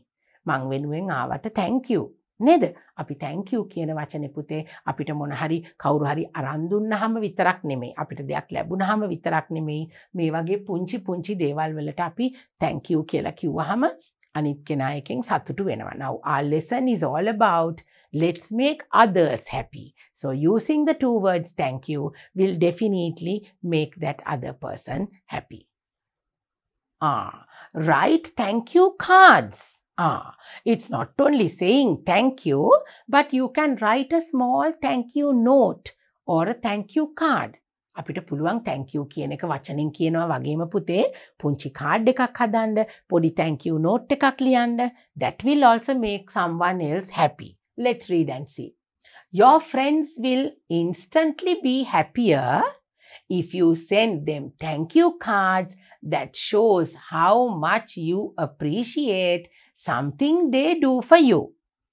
මං වෙනුවෙන් ආවට thank you. නේද? අපි thank you කියන වචනේ පුතේ අපිට මොන හරි කවුරු හරි අරන් දුන්නහම විතරක් නෙමෙයි. අපිට දෙයක් ලැබුණහම විතරක් නෙමෙයි. මේ වගේ පුංචි පුංචි දේවල් වලට අපි thank you කියලා කිව්වහම අනිත් කෙනා එකෙන් සතුටු වෙනවා. Now our lesson is all about let's make others happy. So using the two words thank you will definitely make that other person happy. Write thank you cards. It's not only saying thank you, but you can write a small thank you note or a thank you card. අපිට පුළුවන් thank you කියන එක වචනෙන් කියනවා වගේම පුතේ පුංචි card එකක් හදන්න, පොඩි thank you note එකක් ලියන්න. That will also make someone else happy. Let's read and see. Your friends will instantly be happier if you send them thank you cards that shows how much you appreciate something they do for you.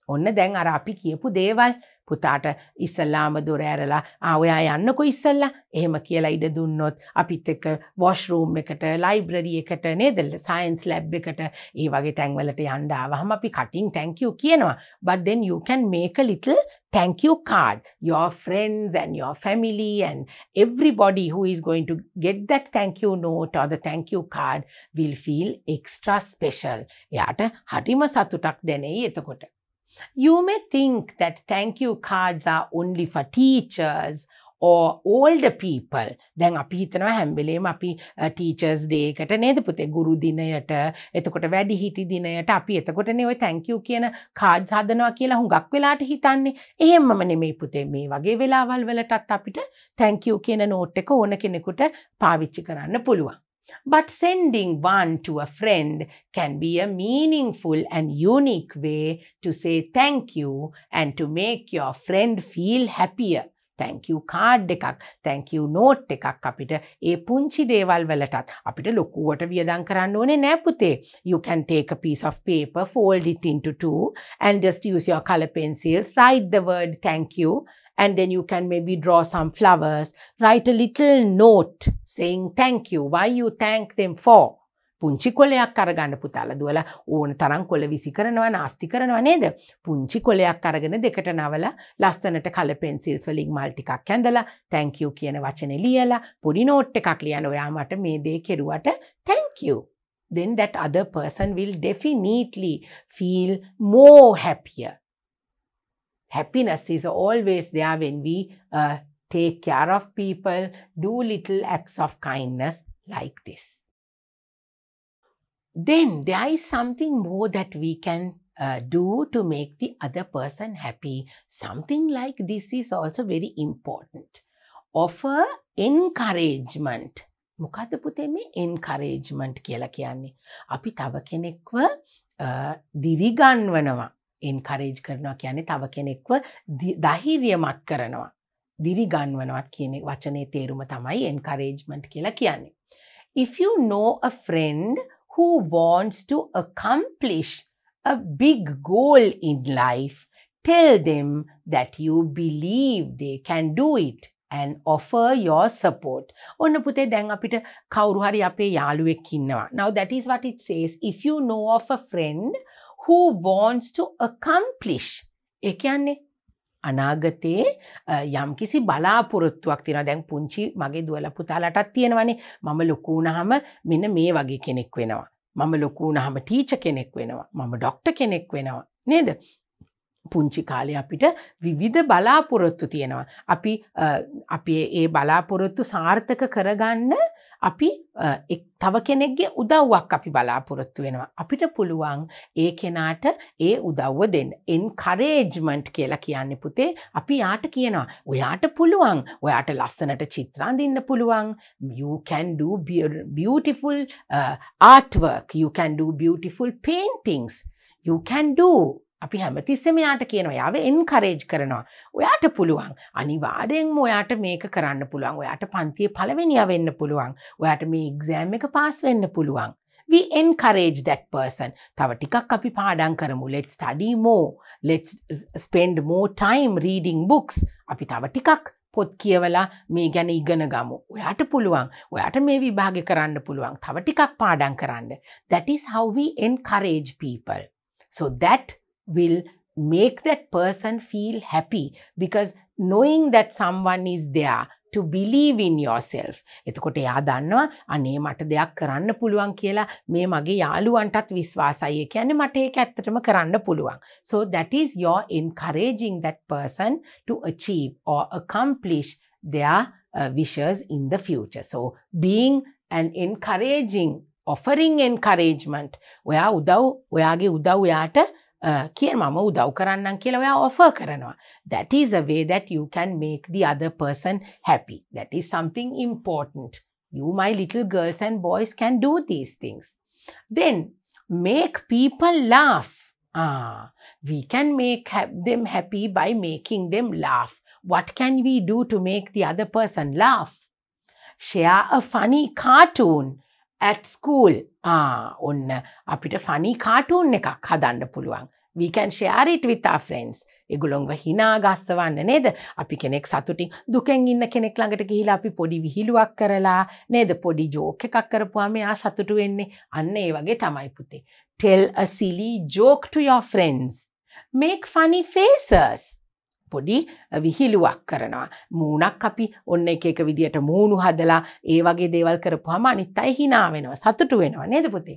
ඔන්න දැන් අර අපි කියපු දේවල් පුතාට ඉස්සලාම දොර ඇරලා ඔයා යන්නකො ඉස්සලා එහෙම කියලා ඉඩ දුන්නොත් අපිත් එක්ක වොෂ් රූම් එකට, ලයිබ්‍රරි එකට නේද, සයන්ස් ලැබ් එකට, ඒ වගේ තැන් වලට යන්න ආවහම අපි කටින් thank you කියනවා. But then you can make a little thank you card. Your friends and your family and everybody who is going to get that thank you note or the thank you card will feel extra special. එයාට හරිම සතුටක් දැනෙයි එතකොට. You may think that thank you cards are only for teachers or older people. දැන් අපි හිතනවා හැම වෙලේම අපි ටීචර්ස් ඩේ එකට නේද පුතේ, ගුරු දිනයට, එතකොට වැඩිහිටි දිනයට අපි එතකොටනේ ඔය thank you කියන cards හදනවා කියලා හුඟක් වෙලාට හිතන්නේ. එහෙමම නෙමෙයි පුතේ. මේ වගේ වෙලාවල් වලටත් අපිට thank you කියන note එක ඕන කෙනෙකුට පාවිච්චි කරන්න පුළුවන්. But sending one to a friend can be a meaningful and unique way to say thank you and to make your friend feel happier. Thank you card එකක්, thank you note එකක් අපිට ඒ පුංචි දේවල් වලටත් අපිට ලොකුවට වියදම් කරන්න ඕනේ නෑ පුතේ. You can take a piece of paper, fold it into two and just use your color pencils, write the word thank you and then you can maybe draw some flowers, write a little note saying thank you, why you thank them for. පුංචි කොලයක් අරගන්න පුතාලා දුවලා ඕන තරම් කොල විසි කරනවා නාස්ති කරනවා නේද? පුංචි කොලයක් අරගෙන දෙකට නවලා ලස්සනට කලර් පෙන්සිල්ස් වලින් මල් ටිකක් ඇඳලා thank you කියන වචනේ ලියලා පොඩි නෝට් එකක් ලියන ඔයා මට මේ දේ කෙරුවට thank you. Then that other person will definitely feel more happier. Happiness is always there when we take care of people, do little acts of kindness like this. Then there is something more that we can do to make the other person happy. Something like this is also very important. Offer encouragement. Mukadda puthe me encouragement kiyala kiyanne. Api thawa kenekwa diriganwanawa. Encourage karanawa kiyanne thawa kenekwa dahiriyamat karanawa. Diriganwanawa kiyane wachane theruma thamai encouragement kiyala kiyanne. If you know a friend who wants to accomplish a big goal in life, tell them that you believe they can do it and offer your support. Onna puthe den apita kawuru hari ape yaluwek innawa. Now that is what it says. If you know of a friend who wants to accomplish, e kiyanne අනාගතේ යම්කිසි බලාපොරොත්තුවක් තියෙනවා. දැන් පුංචි මගේ දුවලා පුතාලාටත් තියෙනවානේ. මම ලොකු වුණාම මෙන්න මේ වගේ කෙනෙක් වෙනවා. මම ලොකු වුණාම ටීචර් කෙනෙක් වෙනවා. මම ડોක්ටර් කෙනෙක් වෙනවා. නේද? පුංචි කාලේ අපිට විවිධ බලාපොරොත්තු තියෙනවා. අපි ඒ බලාපොරොත්තු සාර්ථක කරගන්න අපි තව කෙනෙක්ගේ උදව්වක් අපි බලාපොරොත්තු වෙනවා. අපිට පුළුවන් ඒ කෙනාට ඒ උදව්ව දෙන්න. එන්කරේජ්මන්ට් කියලා කියන්නේ පුතේ අපි යාට කියනවා. ඔයාට පුළුවන්. ඔයාට ලස්සනට චිත්‍ර අඳින්න පුළුවන්. You can do beautiful artwork. You can do beautiful paintings. You can do. අපි හැමතිස්සෙම යාට කියනවා යාව එන්කරේජ් කරනවා. ඔයාට පුළුවන්. අනිවාර්යෙන්ම ඔයාට මේක කරන්න පුළුවන්. ඔයාට පන්තියේ පළවෙනියා වෙන්න පුළුවන්. ඔයාට මේ එක්සෑම් එක පාස් වෙන්න පුළුවන්. We encourage that person. තව ටිකක් අපි පාඩම් කරමු. Let's study more. Let's spend more time reading books. අපි තව ටිකක් පොත් කියවලා මේ ගැන ඉගෙන ගමු. ඔයාට පුළුවන්. ඔයාට මේ විභාගේ කරන්න පුළුවන්. තව ටිකක් පාඩම් කරන්න. That is how we encourage people. So that will make that person feel happy, because knowing that someone is there to believe in yourself. එතකොට එයා දන්නවා අනේ මට දෙයක් කරන්න පුළුවන් කියලා මේ මගේ යාළුවන්ටත් විශ්වාසයි. ඒ කියන්නේ මට ඒක ඇත්තටම කරන්න පුළුවන්. So that is your encouraging that person to achieve or accomplish their wishes in the future. So being an encouraging, offering encouragement. ඔයා උදව් ඔයාගේ උදව් ඔයාට that is a way that you can make the other person happy. That is something important. You, my little girls and boys, can do these things. Then, make people laugh. We can make them happy by making them laugh. What can we do to make the other person laugh? Share a funny cartoon. At school, ඔන්න අපිට funny cartoon එකක් හදන්න පුළුවන්. We can share it with our friends. ඒගොල්ලොන්ව hina ගස්සවන්න නේද? අපි කෙනෙක් සතුටින් දුකෙන් ඉන්න කෙනෙක් ළඟට ගිහිලා අපි පොඩි විහිළුවක් කරලා නේද? පොඩි joke එකක් කරපුවාම එයා සතුටු වෙන්නේ. අන්න ඒ වගේ තමයි පුතේ. Tell a silly joke to your friends. Make funny faces. පොඩි විහිළුවක් කරනවා. මූණක් අපි ඔන්න එක එක විදියට මූණු හදලා ඒ වගේ දේවල් කරපුවාම අනිත් අය hina වෙනවා. සතුටු වෙනවා නේද පුතේ?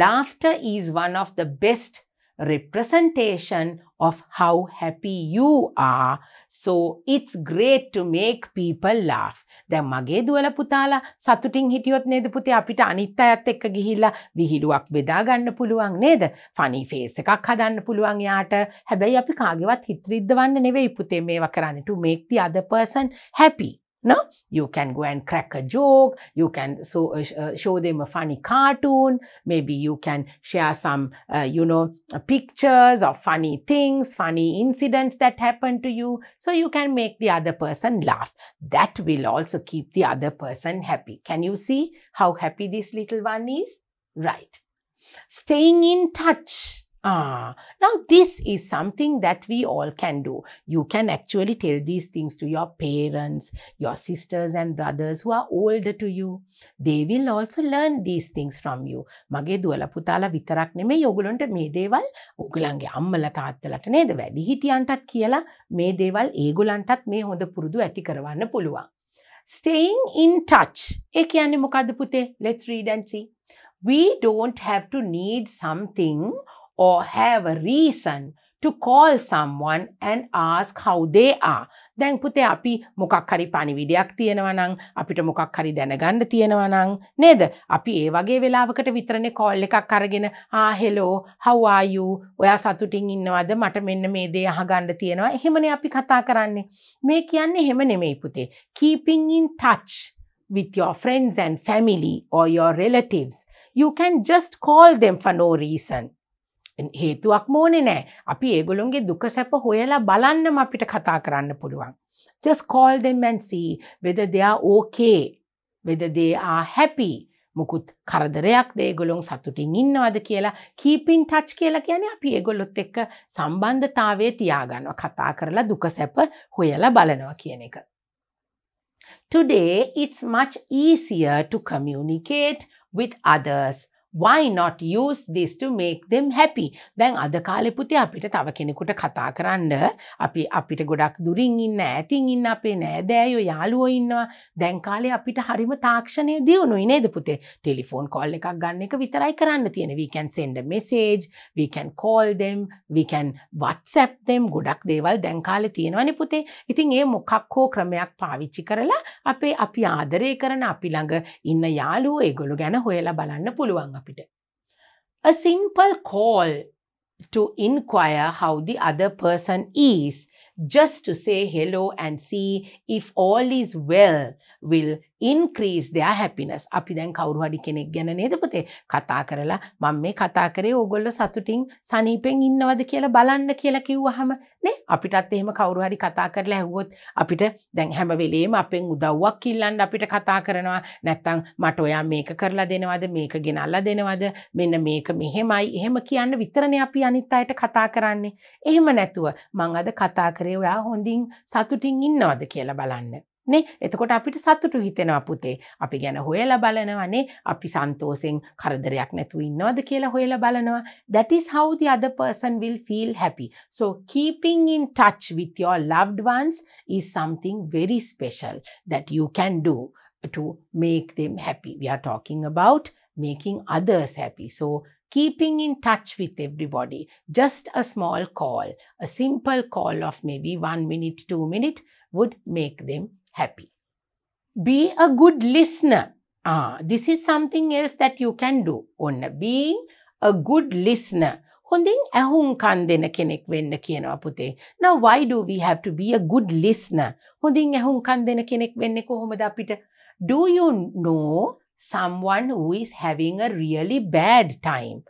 Laughter is one of the best representation of how happy you are. So it's great to make people laugh. දැන් මගේ දුවලා පුතාලා සතුටින් හිටියොත් නේද පුතේ අපිට අනිත් අයත් එක්ක ගිහිල්ලා විහිළුවක් බෙදා ගන්න පුළුවන් නේද? Funny face එකක් හදන්න පුළුවන් යාට. හැබැයි අපි කාගේවත් හිත රිද්දවන්න නෙවෙයි පුතේ මේවා කරන්නේ. To make the other person happy. No, you can go and crack a joke, you can show them a funny cartoon, maybe you can share some, pictures or funny things, funny incidents that happen to you. So you can make the other person laugh. That will also keep the other person happy. Can you see how happy this little one is? Right. Staying in touch. Now this is something that we all can do. You can actually tell these things to your parents, your sisters and brothers who are older to you. They will also learn these things from you. Mage duwala putala vitarak neme ogulonta me dewal ogulange ammala taattalata neda wedi hitiyantat kiyala me dewal eegulantat me honda purudu athi karawanna puluwa. Staying in touch. E kiyanne mokadda puthe? Let's read and see. We don't have to need something or have a reason to call someone and ask how they are. Then puthe api mokak hari panividayak tiyenawa nan apita mokak hari danaganna tiyenawa nan neda api e wage welawakata vitarane call ekak aragena hello, how are you, oya satutin innawada mata menna me de ahaganna tiyenawa ehemane api katha karanne. Me kiyanne ehema nemei puthe. Keeping in touch with your friends and family or your relatives, you can just call them for no reason. හේතුවක් මොනේ නැහැ. අපි ඒගොල්ලන්ගේ දුක සැප හොයලා බලන්නම අපිට කතා කරන්න පුළුවන්. Just call them and see whether they are okay, whether they are happy. මොකුත් කරදරයක්ද ඒගොල්ලන් සතුටින් ඉන්නවද කියලා. Keep in touch කියලා කියන්නේ අපි ඒගොල්ලොත් එක්ක සම්බන්ධතාවයේ තියාගන්නවා. කතා කරලා දුක සැප හොයලා බලනවා කියන එක. Today it's much easier to communicate with others. Why not use this to make them happy? දැන් අද කාලේ පුතේ අපිට තව කෙනෙකුට කතා කරන්න අපිට ගොඩක් දුරින් ඉන්න ඈතින් ඉන්න අපේ නෑදෑයෝ යාළුවෝ ඉන්නවා. දැන් කාලේ අපිට හරිම තාක්ෂණයේ දියුණුයි නේද පුතේ? ටෙලිෆෝන් කෝල් එකක් ගන්න එක විතරයි කරන්න තියෙන්නේ. We can send a message, we can call them, we can WhatsApp them. ගොඩක් දේවල් දැන් කාලේ තියෙනවානේ පුතේ. ඉතින් ඒ මොකක් හෝ ක්‍රමයක් පාවිච්චි කරලා අපි ආදරය කරන අපි ළඟ ඉන්න යාළුවෝ ඒගොල්ලෝ ගැන හොයලා බලන්න පුළුවන්. A simple call to inquire how the other person is, just to say hello and see if all is well, will increase their happiness. අපි දැන් කවුරු හරි කෙනෙක් ගැන නේද පුතේ කතා කරලා මම මේ කතා කරේ ඕගොල්ලෝ සතුටින් සනීපෙන් ඉන්නවද කියලා බලන්න කියලා කිව්වහම නේ අපිටත් එහෙම කවුරු හරි කතා කරලා ඇහුවොත් අපිට දැන් හැම වෙලෙම අපෙන් උදව්වක් ඉල්ලන්න අපිට කතා කරනවා. නැත්තම් මට ඔයා මේක කරලා දෙනවද, මේක ගෙනල්ලා දෙනවද, මෙන්න මේක මෙහෙමයි එහෙම කියන්න විතරනේ අපි අනිත් අයට කතා කරන්නේ. එහෙම නැතුව මං අද කතා කරේ ඔයා හොඳින් සතුටින් ඉන්නවද කියලා බලන්න. නේ එතකොට අපිට සතුටු හිතෙනවා පුතේ. අපි ගැන හොයලා බලනවානේ. අපි සන්තෝෂෙන් කරදරයක් නැතුව ඉන්නවද කියලා හොයලා බලනවා. That is how the other person will feel happy. So keeping in touch with your loved ones is something very special that you can do to make them happy. We are talking about making others happy. So keeping in touch with everybody, just a small call, a simple call of maybe 1 minute, 2 minutes would make them happy. Be a good listener. This is something else that you can do. On being a good listener. හොඳින් ඇහුම්කන් දෙන කෙනෙක් වෙන්න කියනවා පුතේ. Now why do we have to be a good listener? හොඳින් ඇහුම්කන් දෙන කෙනෙක් වෙන්නේ කොහොමද අපිට? Do you know someone who is having a really bad time?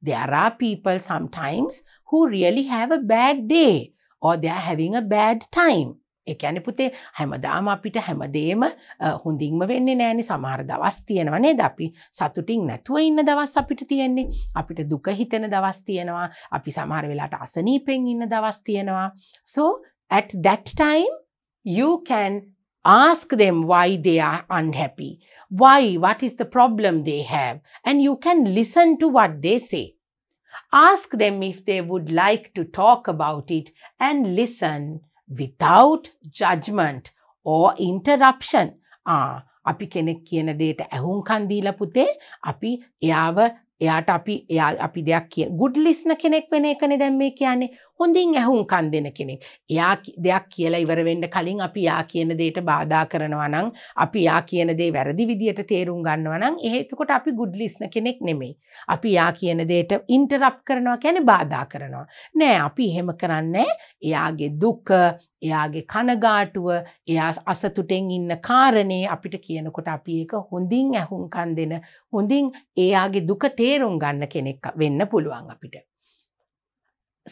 There are people sometimes who really have a bad day or they are having a bad time. ඒ කියන්නේ පුතේ හැමදාම අපිට හැමදේම හොඳින්ම වෙන්නේ නැහැනේ. සමහර දවස් තියෙනවා නේද අපි සතුටින් නැතුව ඉන්න දවස් අපිට තියෙන්නේ. අපිට දුක හිතෙන දවස් තියෙනවා. අපි සමහර වෙලාවට අසනීපෙන් ඉන්න දවස් තියෙනවා. So at that time you can ask them why they are unhappy. Why? What is the problem they have? And you can listen to what they say. Ask them if they would like to talk about it and listen without judgment or interruption. Api kenek kiyana deeta ahunkan deela puthe api eyawa eyata api deyak kiya good listener kenek wene ekane den me kiyanne. හොඳින් ඇහුම්කන් දෙන කෙනෙක්. එයා දෙයක් කියලා ඉවර වෙන්න කලින් අපි යා කියන දෙයට බාධා කරනවා නම්, අපි යා කියන දේ වැරදි විදියට තේරුම් ගන්නවා නම්, එතකොට අපි good listener කෙනෙක් නෙමෙයි. අපි යා කියන දෙයට interrupt කරනවා කියන්නේ බාධා කරනවා. නෑ, අපි එහෙම කරන්නේ එයාගේ දුක, එයාගේ කනගාටුව, එයා අසතුටෙන් ඉන්න කාරණේ අපිට කියනකොට අපි ඒක හොඳින් ඇහුම්කන් දෙන, හොඳින් එයාගේ දුක තේරුම් ගන්න කෙනෙක් වෙන්න පුළුවන් අපිට.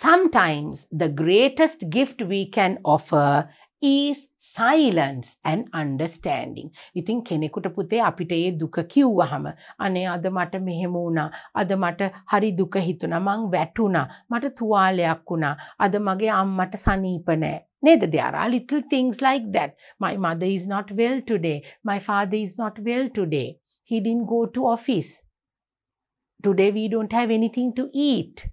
Sometimes the greatest gift we can offer is silence and understanding. ඉතින් කෙනෙකුට පුතේ අපිට ඒ දුක කිව්වහම අනේ අද මට මෙහෙම වුණා, අද මට හරි දුක හිතුණා, මං වැටුණා, මට තුවාලයක් වුණා, අද මගේ අම්මට සනීප නැහැ. නේද? There are little things like that. My mother is not well today. My father is not well today. He didn't go to office. Today we don't have anything to eat.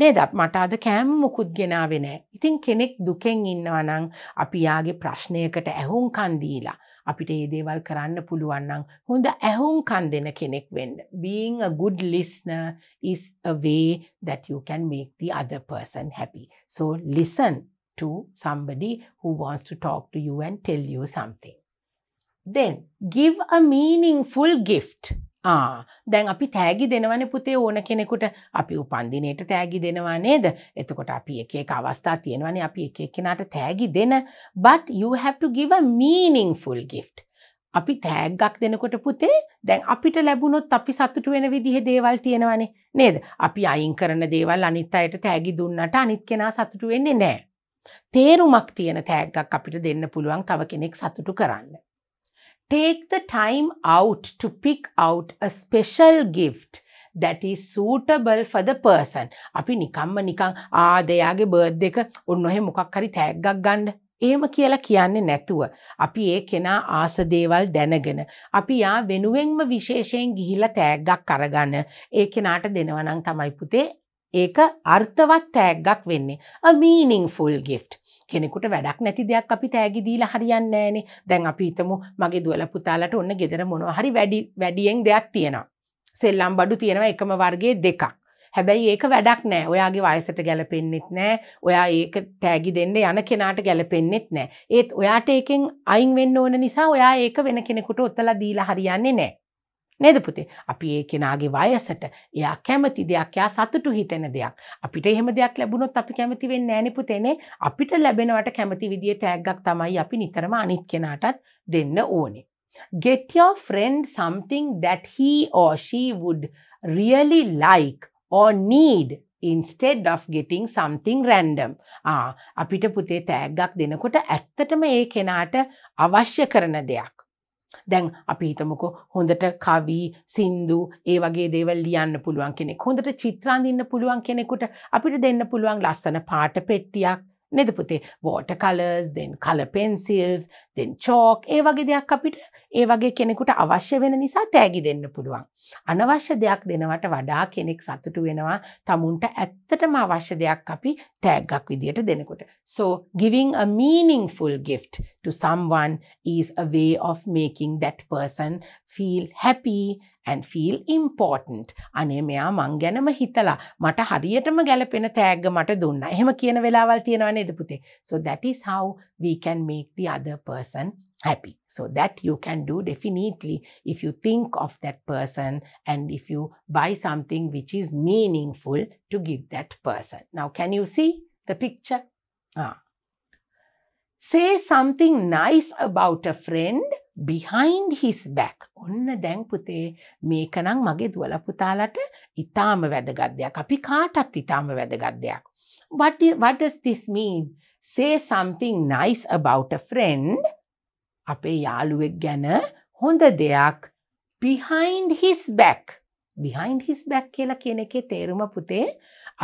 නේද? මට අද කෑම මොකුත් ගෙනාවේ නැහැ. ඉතින් කෙනෙක් දුකෙන් ඉන්නවා නම් අපි යාගේ ප්‍රශ්නයකට ඇහුම්කන් දීලා අපිට මේ දේවල් කරන්න පුළුවන් නම් හොඳ ඇහුම්කන් දෙන කෙනෙක් වෙන්න. Being a good listener is a way that you can make the other person happy. So listen to somebody who wants to talk to you and tell you something. Then give a meaningful gift. දැන් අපි තෑගි දෙනවනේ පුතේ ඕන කෙනෙකුට. අපි උපන්දිනේට තෑගි දෙනවා නේද? එතකොට අපි එක එක අවස්ථා තියෙනවනේ අපි එක එක කෙනාට තෑගි දෙන. But you have to give a meaningful gift. අපි තෑග්ගක් දෙනකොට පුතේ දැන් අපිට ලැබුණොත් අපි සතුටු වෙන විදිහේ දේවල් තියෙනවනේ නේද? අපි අයින් කරන දේවල් අනිත් අයට තෑගි දුන්නට අනිත් කෙනා සතුටු වෙන්නේ නැහැ. තේරුමක් තියෙන තෑග්ගක් අපිට දෙන්න පුළුවන් තව කෙනෙක් සතුටු කරන්න. Take the time out to pick out a special gift that is suitable for the person. අපි නිකම්ම නිකං ආදයාගේ බර්ත් දෙක ඔන්නොහෙ මොකක් හරි තෑග්ගක් ගන්න. එහෙම කියලා කියන්නේ නැතුව. අපි ඒ කෙනා ආස දේවල් දැනගෙන. අපි යා වෙනුවෙන්ම විශේෂයෙන් ගිහිලා තෑග්ගක් අරගන්න. ඒ කෙනාට දෙනවා නම් තමයි පුතේ ඒක අර්ථවත් තෑග්ගක් වෙන්නේ. A meaningful gift. කෙනෙකුට වැඩක් නැති දෙයක් අපි තෑගි දීලා හරියන්නේ නැහනේ. දැන් අපි හිතමු මගේ දුවලා පුතාලට ඔන්න ගෙදර මොනවා හරි වැඩියෙන් දෙයක් තියෙනවා. සෙල්ලම් බඩු තියෙනවා එකම වර්ගයේ දෙකක්. හැබැයි ඒක වැඩක් නැහැ. ඔයාගේ වයසට ගැලපෙන්නෙත් නැහැ. ඔයා ඒක තෑගි දෙන්න යන කෙනාට ගැලපෙන්නෙත් නැහැ. ඒත් ඔයාට ඒකෙන් අයින් වෙන්න ඕන නිසා ඔයා ඒක වෙන කෙනෙකුට ඔතලා දීලා හරියන්නේ නැහැ. නේද පුතේ? අපි ඒ කෙනාගේ වයසට එයා කැමති දෙයක්, එයා සතුටු හිතෙන දෙයක්. අපිට එහෙම දෙයක් ලැබුණොත් අපි කැමති වෙන්නේ නැහනේ පුතේනේ. අපිට ලැබෙනවට කැමති විදිහේ තෑග්ගක් තමයි අපි නිතරම අනිත් කෙනාටත් දෙන්න ඕනේ. Get your friend something that he or she would really like or need instead of getting something random. අපිට පුතේ තෑග්ගක් දෙනකොට ඇත්තටම ඒ කෙනාට අවශ්‍ය කරන දෙයක්. දැන් අපි හිතමුකෝ හොඳට කවි, සින්දු ඒ වගේ දේවල් ලියන්න පුළුවන් කෙනෙක්, හොඳට චිත්‍ර අඳින්න පුළුවන් කෙනෙකුට අපිට දෙන්න පුළුවන් ලස්සන පාට පෙට්ටියක් නේද පුතේ? water colors, then color pencils, then chalk ඒ වගේ දෙයක් අපිට ඒ වගේ කෙනෙකුට අවශ්‍ය වෙන නිසා තෑගි දෙන්න පුළුවන්. අනවශ්‍ය දෙයක් දෙනවට වඩා කෙනෙක් සතුටු වෙනවා තමුන්ට ඇත්තටම අවශ්‍ය දෙයක් අපි තෑග්ගක් විදියට දෙනකොට. So giving a meaningful gift to someone is a way of making that person feel happy and feel important. අනේ මෙයා මං ගැනම හිතලා මට හරියටම ගැලපෙන තෑග්ග මට දුන්නා. එහෙම කියන වෙලාවල් තියෙනවා නේද පුතේ? So that is how we can make the other person happy. So that you can do definitely if you think of that person and if you buy something which is meaningful to give that person. Now can you see the picture? Say something nice about a friend behind his back. ඔන්න දැන් පුතේ මේකනම් මගේ දුවලා පුතාලට ඊටාම වැදගත් දෙයක්. අපි කාටත් ඊටාම වැදගත් දෙයක්. What does this mean? Say something nice about a friend. අපේ යාළුවෙක් ගැන හොඳ දෙයක් behind his back. Behind his back කියලා කියන එකේ තේරුම පුතේ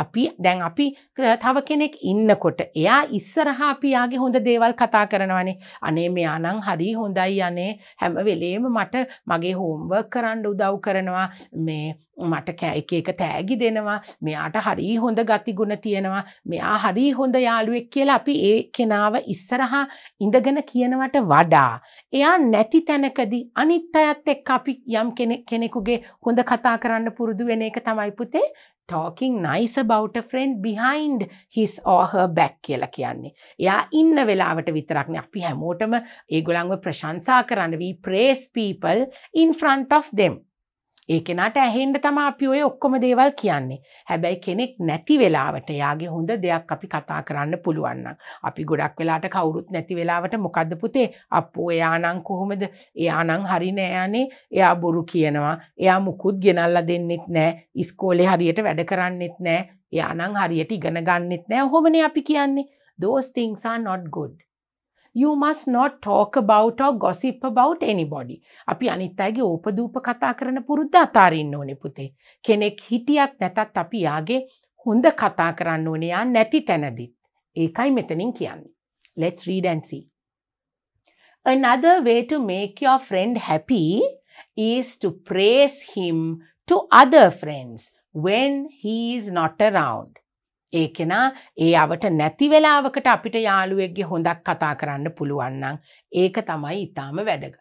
අපි දැන් අපි තව කෙනෙක් ඉන්නකොට එයා ඉස්සරහා අපි යාගේ හොඳ දේවල් කතා කරනවානේ. අනේ මෙයා නම් හරි හොඳයි, අනේ හැම වෙලේම මට මගේ homework කරන්න උදව් කරනවා, මේ මට එක එක තෑගි දෙනවා, මෙයාට හරි හොඳ ගතිගුණ තියෙනවා, මෙයා හරි හොඳ යාළුවෙක් කියලා අපි ඒ කෙනාව ඉස්සරහා ඉඳගෙන කියනවට වඩා එයා නැති තැනකදී අනිත් අයත් එක්ක අපි යම් කෙනෙකුගේ හොඳ කතා කරන්න පුරුදු වෙන එක තමයි පුතේ talking nice about a friend behind his or her back කියලා කියන්නේ. එයා ඉන්න වෙලාවට විතරක් නේ අපි හැමෝටම ඒගොල්ලන්ව ප්‍රශංසා කරන්න. We praise people in front of them. ඒ කෙනාට ඇහෙන්න තමයි අපි ඔය ඔක්කොම දේවල් කියන්නේ. හැබැයි කෙනෙක් නැති වෙලාවට එයාගේ හොඳ දෙයක් අපි කතා කරන්න පුළුවන් නම්. අපි ගොඩක් වෙලාට කවුරුත් නැති වෙලාවට මොකද්ද පුතේ? අප්පෝ එයා නම් කොහොමද? එයා නම් හරි නෑ අනේ. එයා බොරු කියනවා. එයා මුකුත් ගෙනල්ලා දෙන්නෙත් නෑ. ඉස්කෝලේ හරියට වැඩ කරන්නෙත් නෑ. එයා නම් හරියට ඉගෙන ගන්නෙත් නෑ. ඔහොමනේ අපි කියන්නේ. Those things are not good. You must not talk about or gossip about anybody. අපි අනිත් අයගේ ඕපදූප කතා කරන පුරුද්ද අතාරින්න ඕනේ පුතේ. කෙනෙක් හිටියත් නැතත් අපි යාගේ හොඳ කතා කරන්න ඕනේ යා නැති තැනදිත්. ඒකයි මෙතනින් කියන්නේ. Let's read and see. Another way to make your friend happy is to praise him to other friends when he is not around. ඒකෙනා එයාවට නැති වෙලාවකට අපිට යාළුවෙක්ගේ හොඳක් කතා කරන්න පුළුවන් නම් ඒක තමයි ඊටාම වැඩගත්.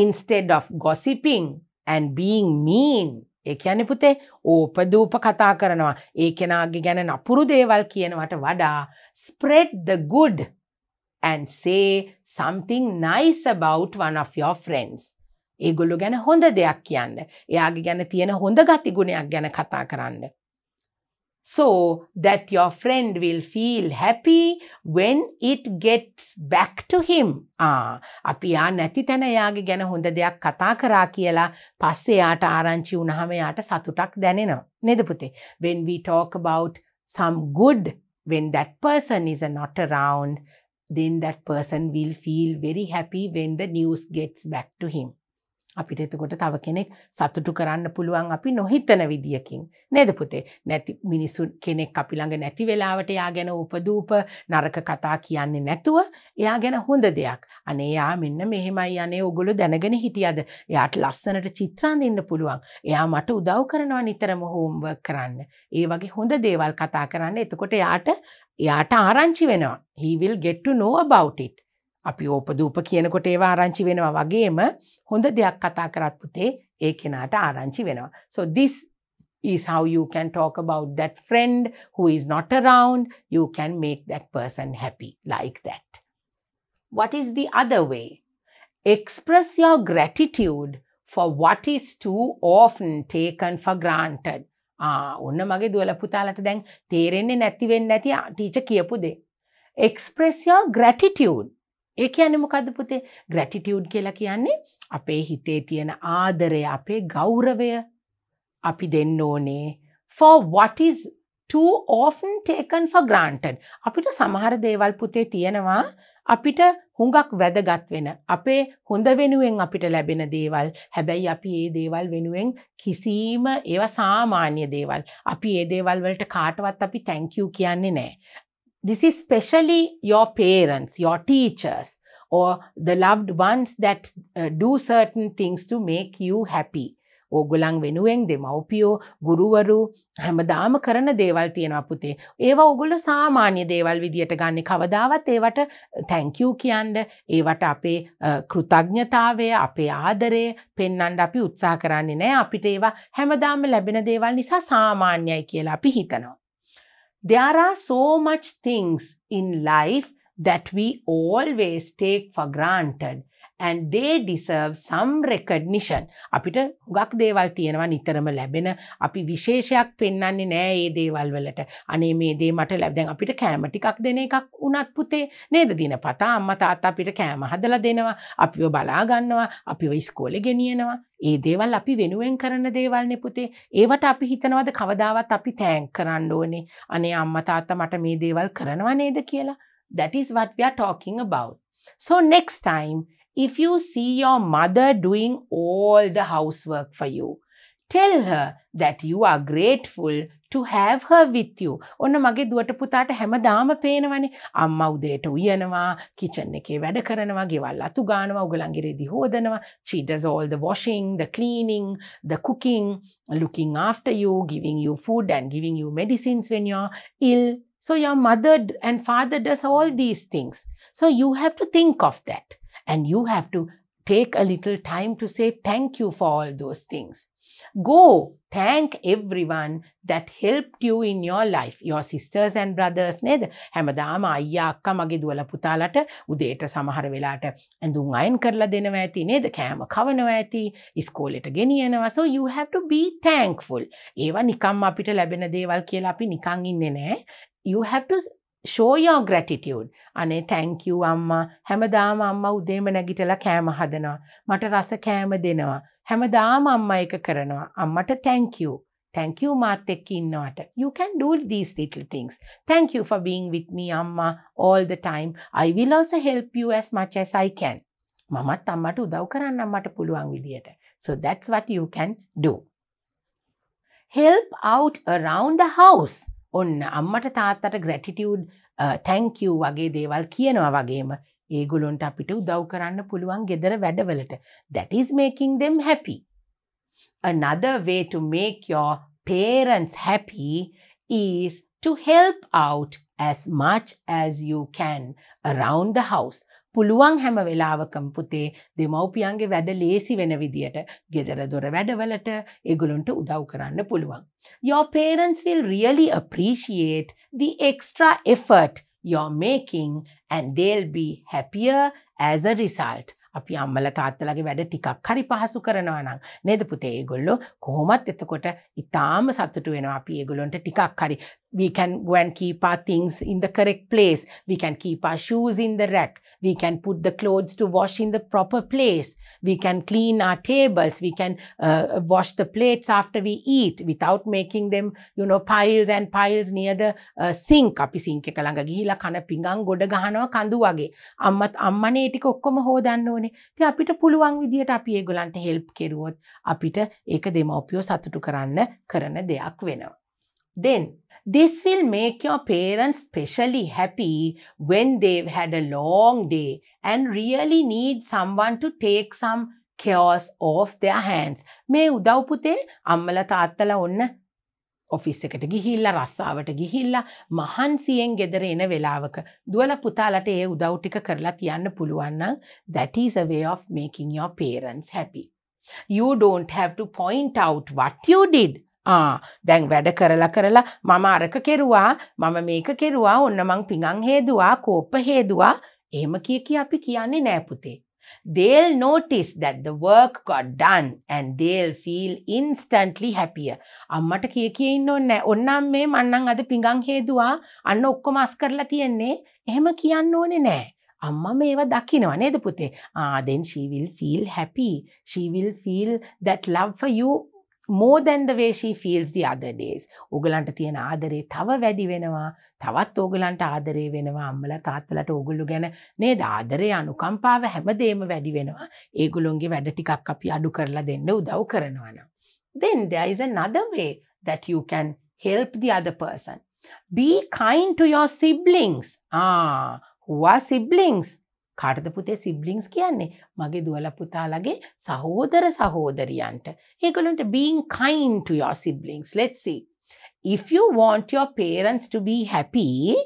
Instead of gossiping and being mean, ඒ කියන්නේ පුතේ ඕපදූප කතා කරනවා, ඒකෙනාගේ ගැන නපුරු දේවල් කියනවට වඩා spread the good and say something nice about one of your friends. ඒගොල්ලෝ ගැන හොඳ දෙයක් කියන්න, එයාගේ ගැන තියෙන හොඳ ගතිගුණයක් ගැන කතා කරන්න. So that your friend will feel happy when it gets back to him. අපි යා නැති තැන යාගේ ගැන හොඳ දෙයක් කතා කරා කියලා පස්සේ යාට ආරංචි වුණාම යාට සතුටක් දැනෙනවා. නේද පුතේ? When we talk about some good, when that person is not around, then that person will feel very happy when the news gets back to him. අපිට එතකොට තව කෙනෙක් සතුටු කරන්න පුළුවන් අපි නොහිතන විදියකින් නේද පුතේ? නැති මිනිසු කෙනෙක් අපි ළඟ නැති වෙලාවට එයා ගැන උපදූප නරක කතා කියන්නේ නැතුව එයා ගැන හොඳ දෙයක්, අනේ එයා මෙන්න මෙහෙමයි, අනේ ඔගොල්ලෝ දැනගෙන හිටියද, එයාට ලස්සනට චිත්‍ර අඳින්න පුළුවන්, එයා මට උදව් කරනවා නිතරම හෝම්වර්ක් කරන්න, ඒ වගේ හොඳ දේවල් කතා කරන්න. එතකොට එයාට ආරංචි වෙනවා. He will get to know about it. අපි ඕපදූප කියනකොට ඒවා ආරංචි වෙනවා වගේම හොඳ දෙයක් කතා කරත් පුතේ ඒ කෙනාට ආරංචි වෙනවා. So this is how you can talk about that friend who is not around. You can make that person happy like that. What is the other way? Express your gratitude for what is too often taken for granted. ඔන්න මගේ දුවලා පුතාලට දැන් තේරෙන්නේ නැති වෙන්නේ නැති teacher කියපු දේ. Express your gratitude. ඒ කියන්නේ මොකද්ද පුතේ? Gratitude කියලා කියන්නේ අපේ හිතේ තියෙන ආදරය, අපේ ගෞරවය අපි දෙන්න ඕනේ. For what is too often taken for granted. අපිට සමහර දේවල් පුතේ තියෙනවා අපිට හුඟක් වැදගත් වෙන, අපේ හොඳ වෙනුවෙන් අපිට ලැබෙන දේවල්. හැබැයි අපි මේ දේවල් වෙනුවෙන් කිසිම, ඒවා සාමාන්‍ය දේවල්. අපි මේ දේවල් වලට කාටවත් අපි thank you කියන්නේ නැහැ. This is especially your parents, your teachers, or the loved ones that do certain things to make you happy. ඕගොල්ලන් වෙනුවෙන් දෙමව්පියෝ, ගුරුවරු හැමදාම කරන දේවල් තියෙනවා පුතේ. ඒවා ඕගොල්ලෝ සාමාන්‍ය දේවල් විදියට ගන්න. කවදාවත් ඒවට thank you කියන්න, ඒවට අපේ කෘතඥතාවය, අපේ ආදරය පෙන්වන්න අපි උත්සාහ කරන්නේ නැහැ. අපිට ඒවා හැමදාම ලැබෙන දේවල් නිසා සාමාන්‍යයි කියලා අපි හිතනවා. There are so much things in life that we always take for granted and they deserve some recognition. අපිට හුඟක් දේවල් තියෙනවා නිතරම ලැබෙන, අපි විශේෂයක් පෙන්වන්නේ නැහැ මේ දේවල් වලට. අනේ මේ දේ මට ලැබ, දැන් අපිට කෑම ටිකක් දෙන එකක් උනත් පුතේ නේද? දිනපතා අම්මා තාත්තා අපිට කෑම හදලා දෙනවා, අපිව බලා ගන්නවා, අපිව ඉස්කෝලේ ගෙනියනවා. ඒ දේවල් අපි වෙනුවෙන් කරන දේවල්නේ පුතේ. ඒවට අපි හිතනවාද කවදාවත් අපි තෑන්ක් කරන්න ඕනේ, අනේ අම්මා තාත්තා මට මේ දේවල් කරනවා නේද කියලා? That is what we are talking about. So next time, if you see your mother doing all the housework for you, tell her that you are grateful to have her with you. ඔන්න මගේ දුවට පුතාට හැමදාම පේනවනේ, අම්මා උදේට උයනවා, kitchen එකේ වැඩ කරනවා, ගෙවල් අතු ගන්නවා, උගලන්ගේ රෙදි හොදනවා. She does all the washing, the cleaning, the cooking, looking after you, giving you food and giving you medicines when you're ill. So your mother and father does all these things. So you have to think of that. And you have to take a little time to say thank you for all those things. Go, thank everyone that helped you in your life. Your sisters and brothers ned හැමදාම අයියා අක්කා මගේ දුවලා පුතාලට උදේට සමහර වෙලාවට ඇඳුම් අයින් කරලා දෙනවා ඇති නේද? කෑම කවනවා ඇති, ඉස්කෝලේට ගෙනියනවා. So you have to be thankful. ඒවා නිකම්ම අපිට ලැබෙන දේවල් කියලා අපි නිකන් ඉන්නේ නැහැ. You have to show your gratitude. අනේ thank you අම්මා. හැමදාම අම්මා උදේම නැගිටලා කෑම හදනවා. මට රස කෑම දෙනවා. හැමදාම අම්මා එක කරනවා. අම්මට thank you. Thank you මාත් එක්ක ඉන්නවට. You can do these little things. Thank you for being with me අම්මා all the time. I will also help you as much as I can. මමත් අම්මට උදව් කරන්න මට පුළුවන් විදියට. So that's what you can do. Help out around the house. ඔන්න අම්මට තාත්තට gratitude thank you වගේ දේවල් කියනවා වගේම ඒගොල්ලන්ට අපිට උදව් කරන්න පුළුවන් ගෙදර වැඩවලට. That is making them happy. Another way to make your parents happy is to help out as much as you can around the house. පුළුවන් හැම වෙලාවකම පුතේ දෙමව්පියන්ගේ වැඩ ලේසි වෙන විදියට ගෙදර දොර වැඩවලට ඒගොල්ලන්ට උදව් කරන්න පුළුවන්. Your parents will really appreciate the extra effort you're making and they'll be happier as a result. අපි අම්මලා තාත්තලාගේ වැඩ ටිකක් හරි පහසු කරනවා නම් නේද පුතේ ඒගොල්ලෝ කොහොමත් එතකොට ඉතාලම සතුටු වෙනවා. අපි ඒගොල්ලන්ට ටිකක් හරි we can go and keep our things in the correct place, we can keep our shoes in the rack, we can put the clothes to wash in the proper place, we can clean our tables, we can wash the plates after we eat without making them, you know, piles and piles near the sink. අපි sink එක ළඟ ගිහිලා කන පිඟන් ගොඩ ගහනවා කඳු වගේ. අම්මත් අම්මනේ ටික ඔක්කොම හොදන්න ඕනේ. ඉතින් අපිට පුළුවන් විදියට අපි ඒගොල්ලන්ට help කෙරුවොත් අපිට ඒක දෙමව්පියෝ සතුටු කරන්න කරන දෙයක් වෙනවා. Then this will make your parents specially happy when they've had a long day and really need someone to take some chores off their hands. මේ උදව් පුතේ අම්මලා තාත්තලා ඔන්න ඔෆිස් එකට ගිහිල්ලා රස්සාවට ගිහිල්ලා මහන්සියෙන් ගෙදර එන වෙලාවක දුවලා පුතාලට ඒ උදව් ටික කරලා තියන්න පුළුවන් නම් that is a way of making your parents happy. You don't have to point out what you did. දැන් වැඩ කරලා මම අරක කෙරුවා, මම මේක කෙරුවා, ඔන්න මං පිඟන් හේදුවා, කෝප්ප හේදුවා. එහෙම කී අපි කියන්නේ නෑ පුතේ. They'll notice that the work got done and they'll feel instantly happier. අම්මට කී ඉන්න ඕනේ නෑ. ඔන්නම් මේ මන්නම් අද පිඟන් හේදුවා, අන්න ඔක්කොම අස් කරලා තියන්නේ. එහෙම කියන්න ඕනේ නෑ. අම්මා මේවා දකිනවා නේද පුතේ? Then she will feel happy. She will feel that love for you more than the way she feels the other days. ඕගලන්ට තියෙන ආදරේ තව වැඩි වෙනවා. තවත් ඕගලන්ට ආදරේ වෙනවා. අම්මලා තාත්තලාට ඕගොල්ලෝ ගැන නේද ආදරේ අනුකම්පාව හැමදේම වැඩි වෙනවා. ඒගොල්ලොන්ගේ වැඩ ටිකක් අපි අඩු කරලා දෙන්න උදව් කරනවා නම්. Then there is another way that you can help the other person. Be kind to your siblings. Who are siblings? කාටද පුතේ siblings කියන්නේ? මගේ දුවලා පුතාලාගේ සහෝදර සහෝදරියන්ට. ඒගොල්ලන්ට being kind to your siblings. Let's see. If you want your parents to be happy,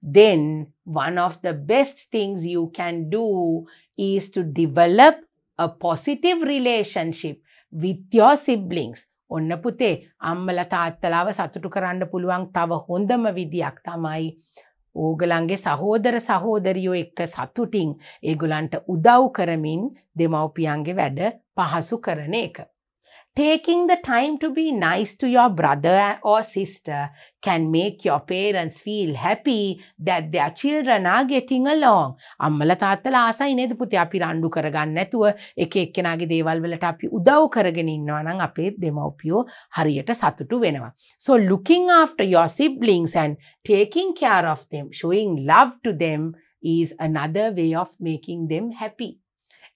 then one of the best things you can do is to develop a positive relationship with your siblings. ඔන්න පුතේ අම්මලා තාත්තලාව සතුටු කරන්න පුළුවන් තව හොඳම විදියක් තමයි ඕගලන්ගේ සහෝදර සහෝදරියෝ එක්ක සතුටින් ඒගොල්ලන්ට උදව් කරමින් දෙමව්පියන්ගේ වැඩ පහසු කරන එක. Taking the time to be nice to your brother or sister can make your parents feel happy that their children are getting along. අම්මලා තාත්තලා ආසයි නේද පුතේ අපි රණ්ඩු කරගන්න නැතුව එක එක්කෙනාගේ දේවල් වලට අපි උදව් කරගෙන ඉන්නවා නම් අපේ දෙමව්පියෝ හරියට සතුටු වෙනවා. So looking after your siblings and taking care of them, showing love to them is another way of making them happy.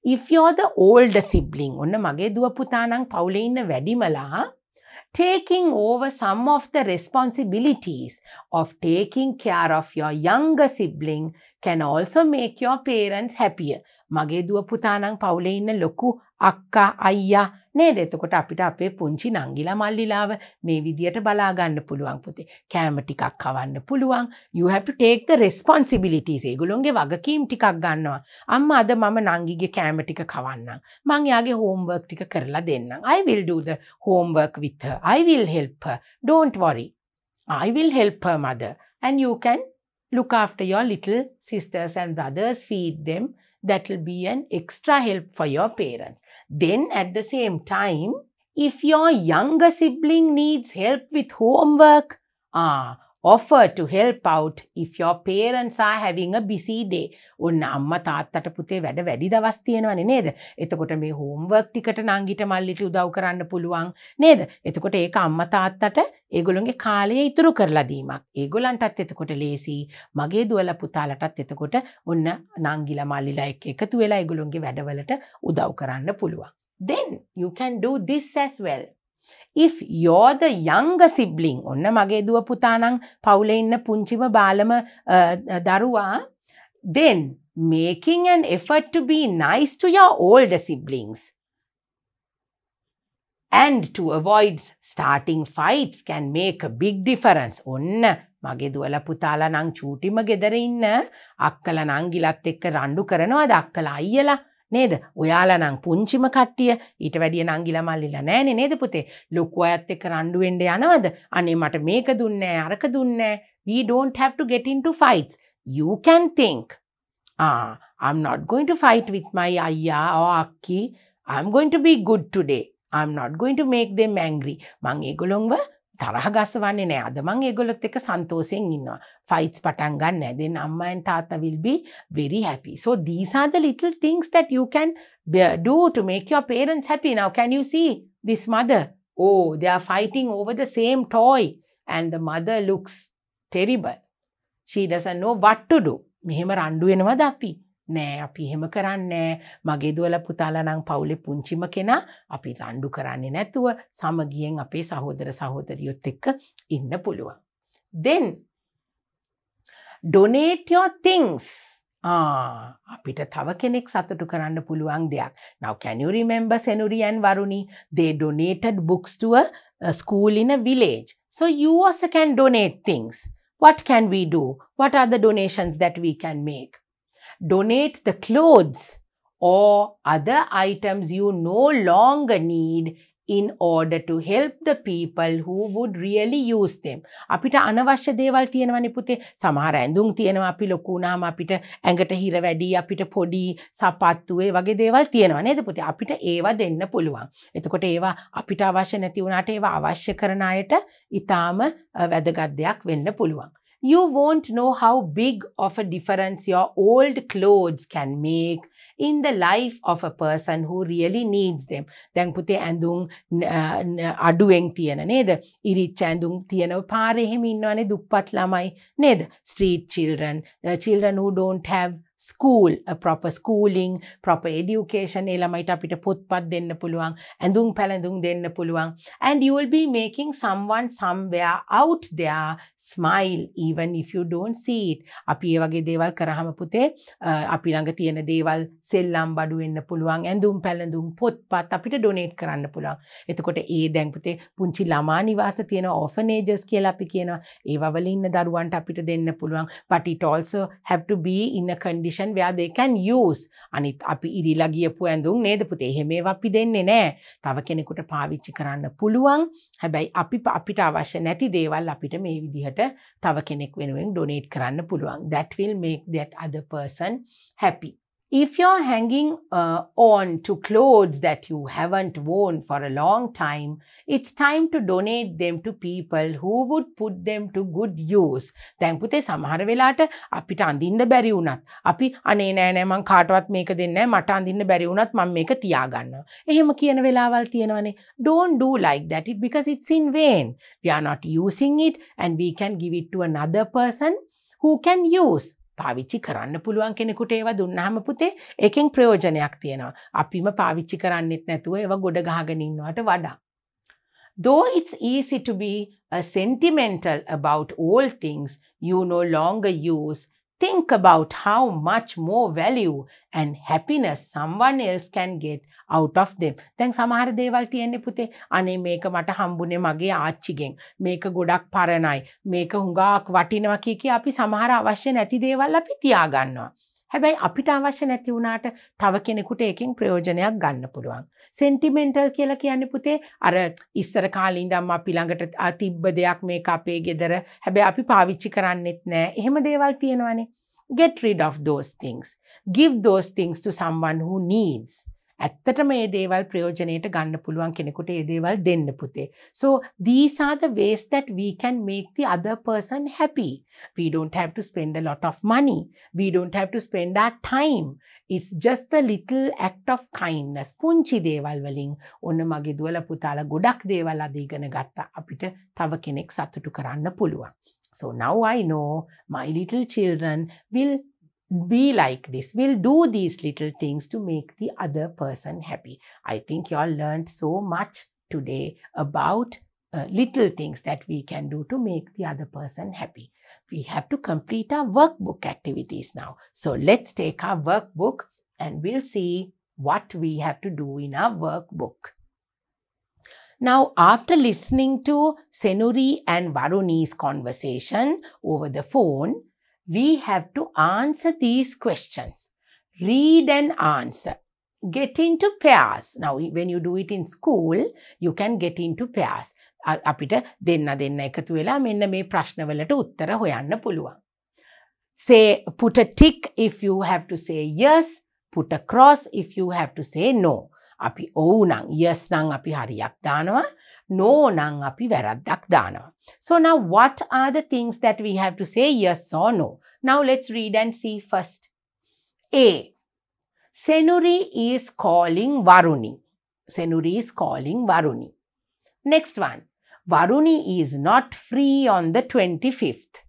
If you're the older sibling, ඔන්න මගේ දුව පුතා නම් පවුලේ ඉන්න වැඩිමලා, taking over some of the responsibilities of taking care of your younger sibling can also make your parents happier. මගේ දුව පුතා නම් පවුලේ ඉන්න ලොකු අක්කා අයියා නේද? එතකොට අපිට අපේ පුංචි නංගිලා මල්ලිලාව මේ විදියට බලා ගන්න පුළුවන් පුතේ. කැම ටිකක් කවන්න පුළුවන්. You have to take the responsibilities. ඒගොල්ලෝගේ වගකීම් ටිකක් ගන්නවා. අම්මා අද මම නංගිගේ කැම ටික කවන්නම්. මං එයාගේ homework ටික කරලා දෙන්නම්. I will do the homework with her. I will help her. Don't worry. I will help her, mother. And you can look after your little sisters and brothers, feed them. That will be an extra help for your parents. Then at the same time, if your younger sibling needs help with homework, offer to help out if your parents are having a busy day. Onna amma taattata puthe weda wedi dawas tiyenawane neda. Etakota me homework tikata nangita mallita udaw karanna puluwan neda. Etakota eka amma taattata egolonge kaalaye ithuru karala deemak. Egolantat etakota lesi mage duwala puthalatat etakota onna nangila mallila ekka ekathu wela egolonge weda walata udaw karanna puluwan. Then you can do this as well. If you're the younger sibling, onna mage duwa puta nan pawule inna punchima balama daruwa, then making an effort to be nice to your older siblings and to avoid starting fights can make a big difference. Onna mage duwala putala nan chutima gedare inna akkala nangilat ekka randu karanawada akkala ayyala නේද? ඔයාලා නම් පුංචිම කට්ටිය ඊට වැඩිය නංගිලා මල්ලිලා නෑනේ නේද පුතේ? ලොකු අයත් එක්ක රණ්ඩු වෙන්න යනවද? අනේ මට මේක දුන්නේ නෑ අරක දුන්නේ නෑ. We don't have to get into fights. You can think, I'm not going to fight with my ayya or akki. I'm going to be good today. I'm not going to make them angry. මං ඒගොල්ලොන්ව තරහ ගස්සවන්නේ නෑ. අද මං ඒගොල්ලොත් එක්ක සන්තෝෂයෙන් ඉන්නවා. Fights පටන් ගන්න නෑ. Then අම්මා and තාත්තා will be very happy. So these are the little things that you can do to make your parents happy. Now can you see this mother? Oh, they are fighting over the same toy. And the mother looks terrible. She doesn't know what to do. මෙහෙම රණ්ඩු වෙනවද අපි? නෑ අපි එහෙම කරන්නේ. මගේ දුවලා පුතාලා නම් පවුලේ පුංචිම කෙනා. අපි රණ්ඩු කරන්නේ නැතුව සමගියෙන් අපේ සහෝදර සහෝදරියොත් එක්ක ඉන්න පුළුවන්. Then donate your things. අපිට තව කෙනෙක් සතුටු කරන්න පුළුවන් දෙයක්. Now can you remember Senuri and Varuni? They donated books to a school in a village. So you also can donate things. What can we do? What are the donations that we can make? Donate the clothes or other items you no longer need in order to help the people who would really use them. අපිට අනවශ්‍ය දේවල් තියෙනවනේ පුතේ. සමහර ඇඳුම් තියෙනවා අපි ලොකු වුණාම අපිට ඇඟට හිර වැඩි, අපිට පොඩි සපත්තු ඒ වගේ දේවල් තියෙනවා නේද පුතේ? අපිට ඒවා දෙන්න පුළුවන්. එතකොට ඒවා අපිට අවශ්‍ය නැති වුණාට ඒවා අවශ්‍ය කරන අයට ඊටාම වැදගත් දෙයක් වෙන්න පුළුවන්. You won't know how big of a difference your old clothes can make in the life of a person who really needs them. Then puthe andung aduwen tiyena neda. Iricha andung tiyena paare hema innawane duppat lamai neda. Street children, children who don't have school, a proper schooling, proper education, e lamaita apita potpat denna puluwan, andung palandung denna puluwan, and you will be making someone somewhere out there smile even if you don't see it. Api e wage dewal karahama puthe api langa tiyena dewal sellam badu wenna puluwan, andung palandung potpat apita donate karanna puluwan. Etakota e den puthe punchi lama niwasa tiyena orphanages kiyala api kiyenawa, ewa wala inna daruwanta apita denna puluwan, but it also have to be in a condition where they can use. අනිත් අපි ඉරිලා ගියපු ඇඳුම් නේද පුතේ? එහෙම ඒවා අපි දෙන්නේ නැහැ. තව කෙනෙකුට පාවිච්චි කරන්න පුළුවන්. හැබැයි අපිට අවශ්‍ය නැති දේවල් අපිට මේ විදිහට තව කෙනෙක් වෙනුවෙන් donate කරන්න පුළුවන්. That will make that other person happy. If you're hanging on to clothes that you haven't worn for a long time, it's time to donate them to people who would put them to good use. දැන් පුතේ සමහර වෙලාවට අපිට අඳින්න බැරි වුණත් අපි අනේ නෑ නෑ මං කාටවත් මේක දෙන්නේ නෑ මට අඳින්න බැරි වුණත් මම මේක තියා ගන්නවා. එහෙම කියන වෙලාවල් තියෙනවනේ. Don't do like that because it's in vain. We are not using it and we can give it to another person who can use. පාවිච්චි කරන්න පුළුවන් කෙනෙකුට ඒවා දුන්නාම පුතේ ඒකෙන් ප්‍රයෝජනයක් තියෙනවා. අපිම පාවිච්චි කරන්නෙත් නැතුව ඒවා ගොඩ ගහගෙන ඉන්නවට වඩා. Though it's easy to be sentimental about old things you no longer use, Think about how much more value and happiness someone else can get out of them. Then samahara dewal tiyenne puthe ane meka mata hambune mage aachchigen meka godak paranai meka hungak watinawa kiki api samahara awashya nathi dewal api tiya gannawa. හැබැයි අපිට අවශ්‍ය නැති වුණාට තව කෙනෙකුට එකකින් ප්‍රයෝජනයක් ගන්න පුළුවන්. සෙන්ටිමෙන්ටල් කියලා කියන්නේ පුතේ අර ඉස්සර කාලේ ඉඳන්ම අපි ළඟට තිබ්බ දෙයක් මේක අපේ ගෙදර. හැබැයි අපි පාවිච්චි කරන්නෙත් නෑ. එහෙම දේවල් තියෙනවනේ. Get rid of those things. Give those things to someone who needs. ඇත්තටම මේ දේවල් ප්‍රයෝජනෙට ගන්න පුළුවන් කෙනෙකුට මේ දේවල් දෙන්න පුතේ. So these are the ways that we can make the other person happy. We don't have to spend a lot of money. We don't have to spend our time. It's just a little act of kindness. පුංචි දේවල් වලින් ඔන්න මගේ දුවලා පුතාලා ගොඩක් දේවල් අද ඉගෙන ගත්තා. අපිට තව කෙනෙක් සතුටු කරන්න පුළුවන්. So now I know my little children will be like this. We'll do these little things to make the other person happy. I think you all learned so much today about little things that we can do to make the other person happy. We have to complete our workbook activities now. So let's take our workbook and we'll see what we have to do in our workbook. Now, after listening to Senuri and Varuni's conversation over the phone, we have to answer these questions. Read and answer. Get into pairs. Now, when you do it in school, you can get into pairs. Apita denna ekathu vela menna me prashna walata uttara hoyanna puluwa. Say, put a tick if you have to say yes. Put a cross if you have to say no. Api oh nang, yes nang api hariyak danawa. No nang api varaddak danawa. So now what are the things that we have to say yes or no? Now let's read and see first. A. Senuri is calling Varuni. Senuri is calling Varuni. Next one. Varuni is not free on the 25th.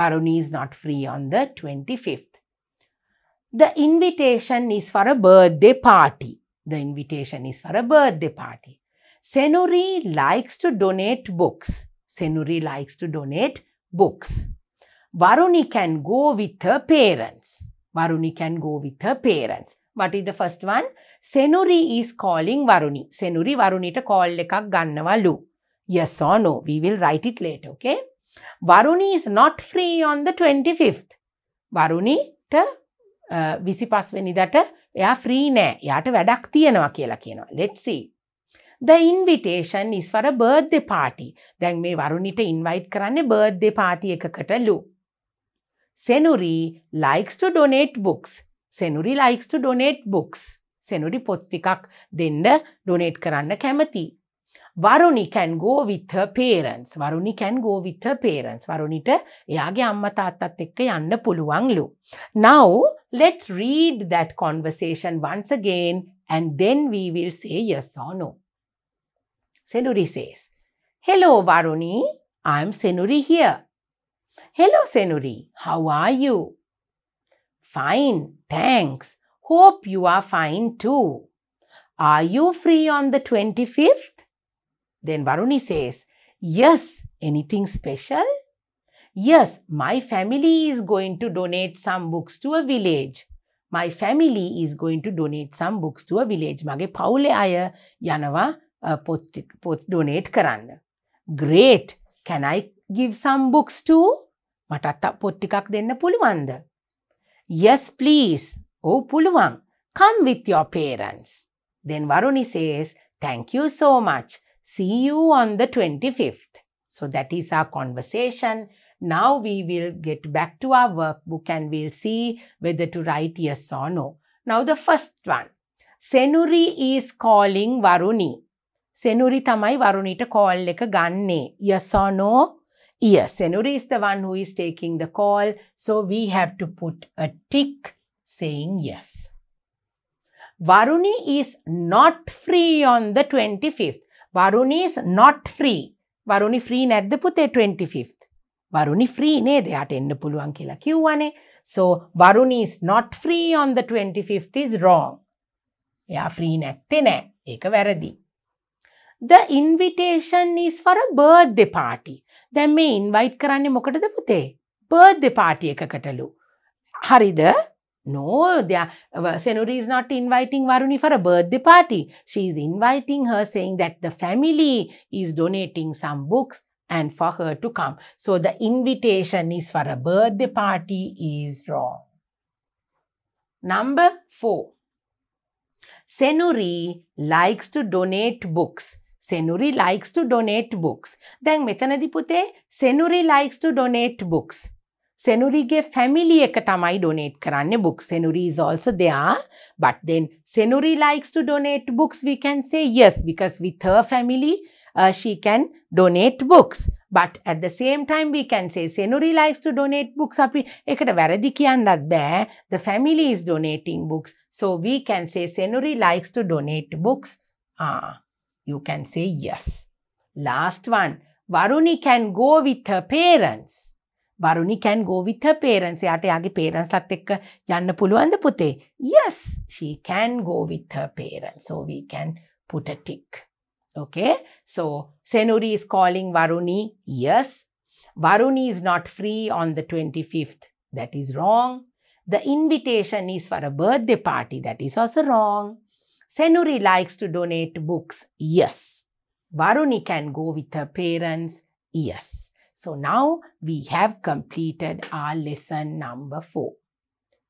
Varuni is not free on the 25th. The invitation is for a birthday party. The invitation is for a birthday party. Senuri likes to donate books. Senuri likes to donate books. Varuni can go with her parents. Varuni can go with her parents. What is the first one? Senuri is calling Varuni. Senuri Varunita call lekak gannavalu. Yes or no? We will write it later, okay? Varuni is not free on the 25th. Varuni ta visipas venidata ya free ne. Yata vadak tiyenawa kiyala kiyenawa. Let's see. The invitation is for a birthday party. Then me Varunita invite karanne birthday party ekakata lu. Senuri likes to donate books. Senuri likes to donate books. Senuri pot tikak denna donate karanna kemathi. Varuni can go with her parents. Varuni can go with her parents. Varunita yage amma taattat ekka yanna puluwan lu. Now let's read that conversation once again and then we will say yes or no. Senuri says, "Hello Varuni, I am Senuri here." "Hello Senuri, how are you?" "Fine, thanks. Hope you are fine too. Are you free on the 25th? Then Varuni says, "Yes, anything special?" "Yes, my family is going to donate some books to a village. My family is going to donate some books to a village." Mage paule aya yanawa. Donate karanna. "Great. Can I give some books too? Mata pot tikak denna puluwanda?" "Yes, please. Oh, puluwan. Come with your parents." Then Varuni says, "Thank you so much. See you on the 25th. So that is our conversation. Now we will get back to our workbook and we'll see whether to write yes or no. Now the first one. Senuri is calling Varuni. Senuri tamai Varunita call leka ganne. Yes or no? Yes, Senuri is the one who is taking the call. So we have to put a tick saying yes. Varuni is not free on the 25th. Varuni is not free. Varuni free nadda puthe 25th. Varuni free ne deyata enna puluwan kiyala kiwwane. So Varuni is not free on the 25th is wrong. Ya free natte ne. Eka varadi. The invitation is for a birthday party. Then me invite karanne mokadada puthe? Birthday party ekakata lu. Harida? No, Senuri is not inviting Varuni for a birthday party. She is inviting her saying that the family is donating some books and for her to come. So the invitation is for a birthday party is wrong. Number 4. Senuri likes to donate books. Senuri likes to donate books. Then metanadi puthe Senuri likes to donate books. Senuri ge family ekka tamai donate karanne books. Senuri is also there. But then Senuri likes to donate books. We can say yes, because with her family she can donate books. But at the same time we can say Senuri likes to donate books. Api ekata varadi kiyannat bae. The family is donating books. So we can say Senuri likes to donate books. You can say yes. Last one. Varuni can go with her parents. Varuni can go with her parents. Yes, she can go with her parents. So we can put a tick. Okay. So Senuri is calling Varuni. Yes. Varuni is not free on the 25th. That is wrong. The invitation is for a birthday party. That is also wrong. Senuri likes to donate books. Yes. Varuni can go with her parents. Yes. So now we have completed our lesson number 4.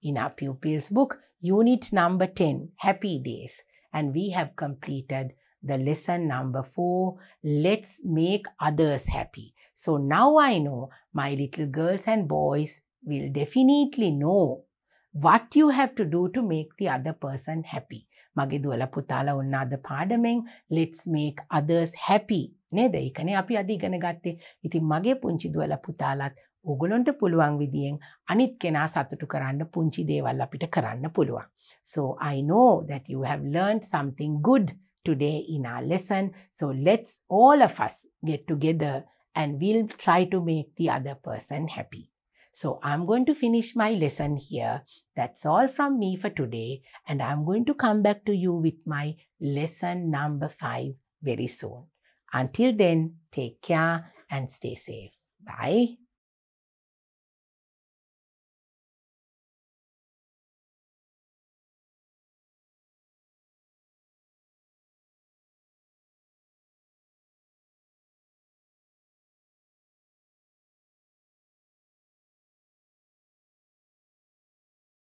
In our pupils book, unit number 10, Happy Days. And we have completed the lesson number 4, Let's Make Others Happy. So now I know my little girls and boys will definitely know what you have to do to make the other person happy. Mage duwala putala unnada paadamen let's make others happy. Neda ikane api adi igana gatte. Ithi mage punchi duwala putalath ogolonta puluwan vidiyen anith kena sathutu karanna punchi dewal apita karanna puluwan. So I know that you have learned something good today in our lesson. So let's all of us get together and we'll try to make the other person happy. So I'm going to finish my lesson here. That's all from me for today. And I'm going to come back to you with my lesson number 5 very soon. Until then, take care and stay safe. Bye.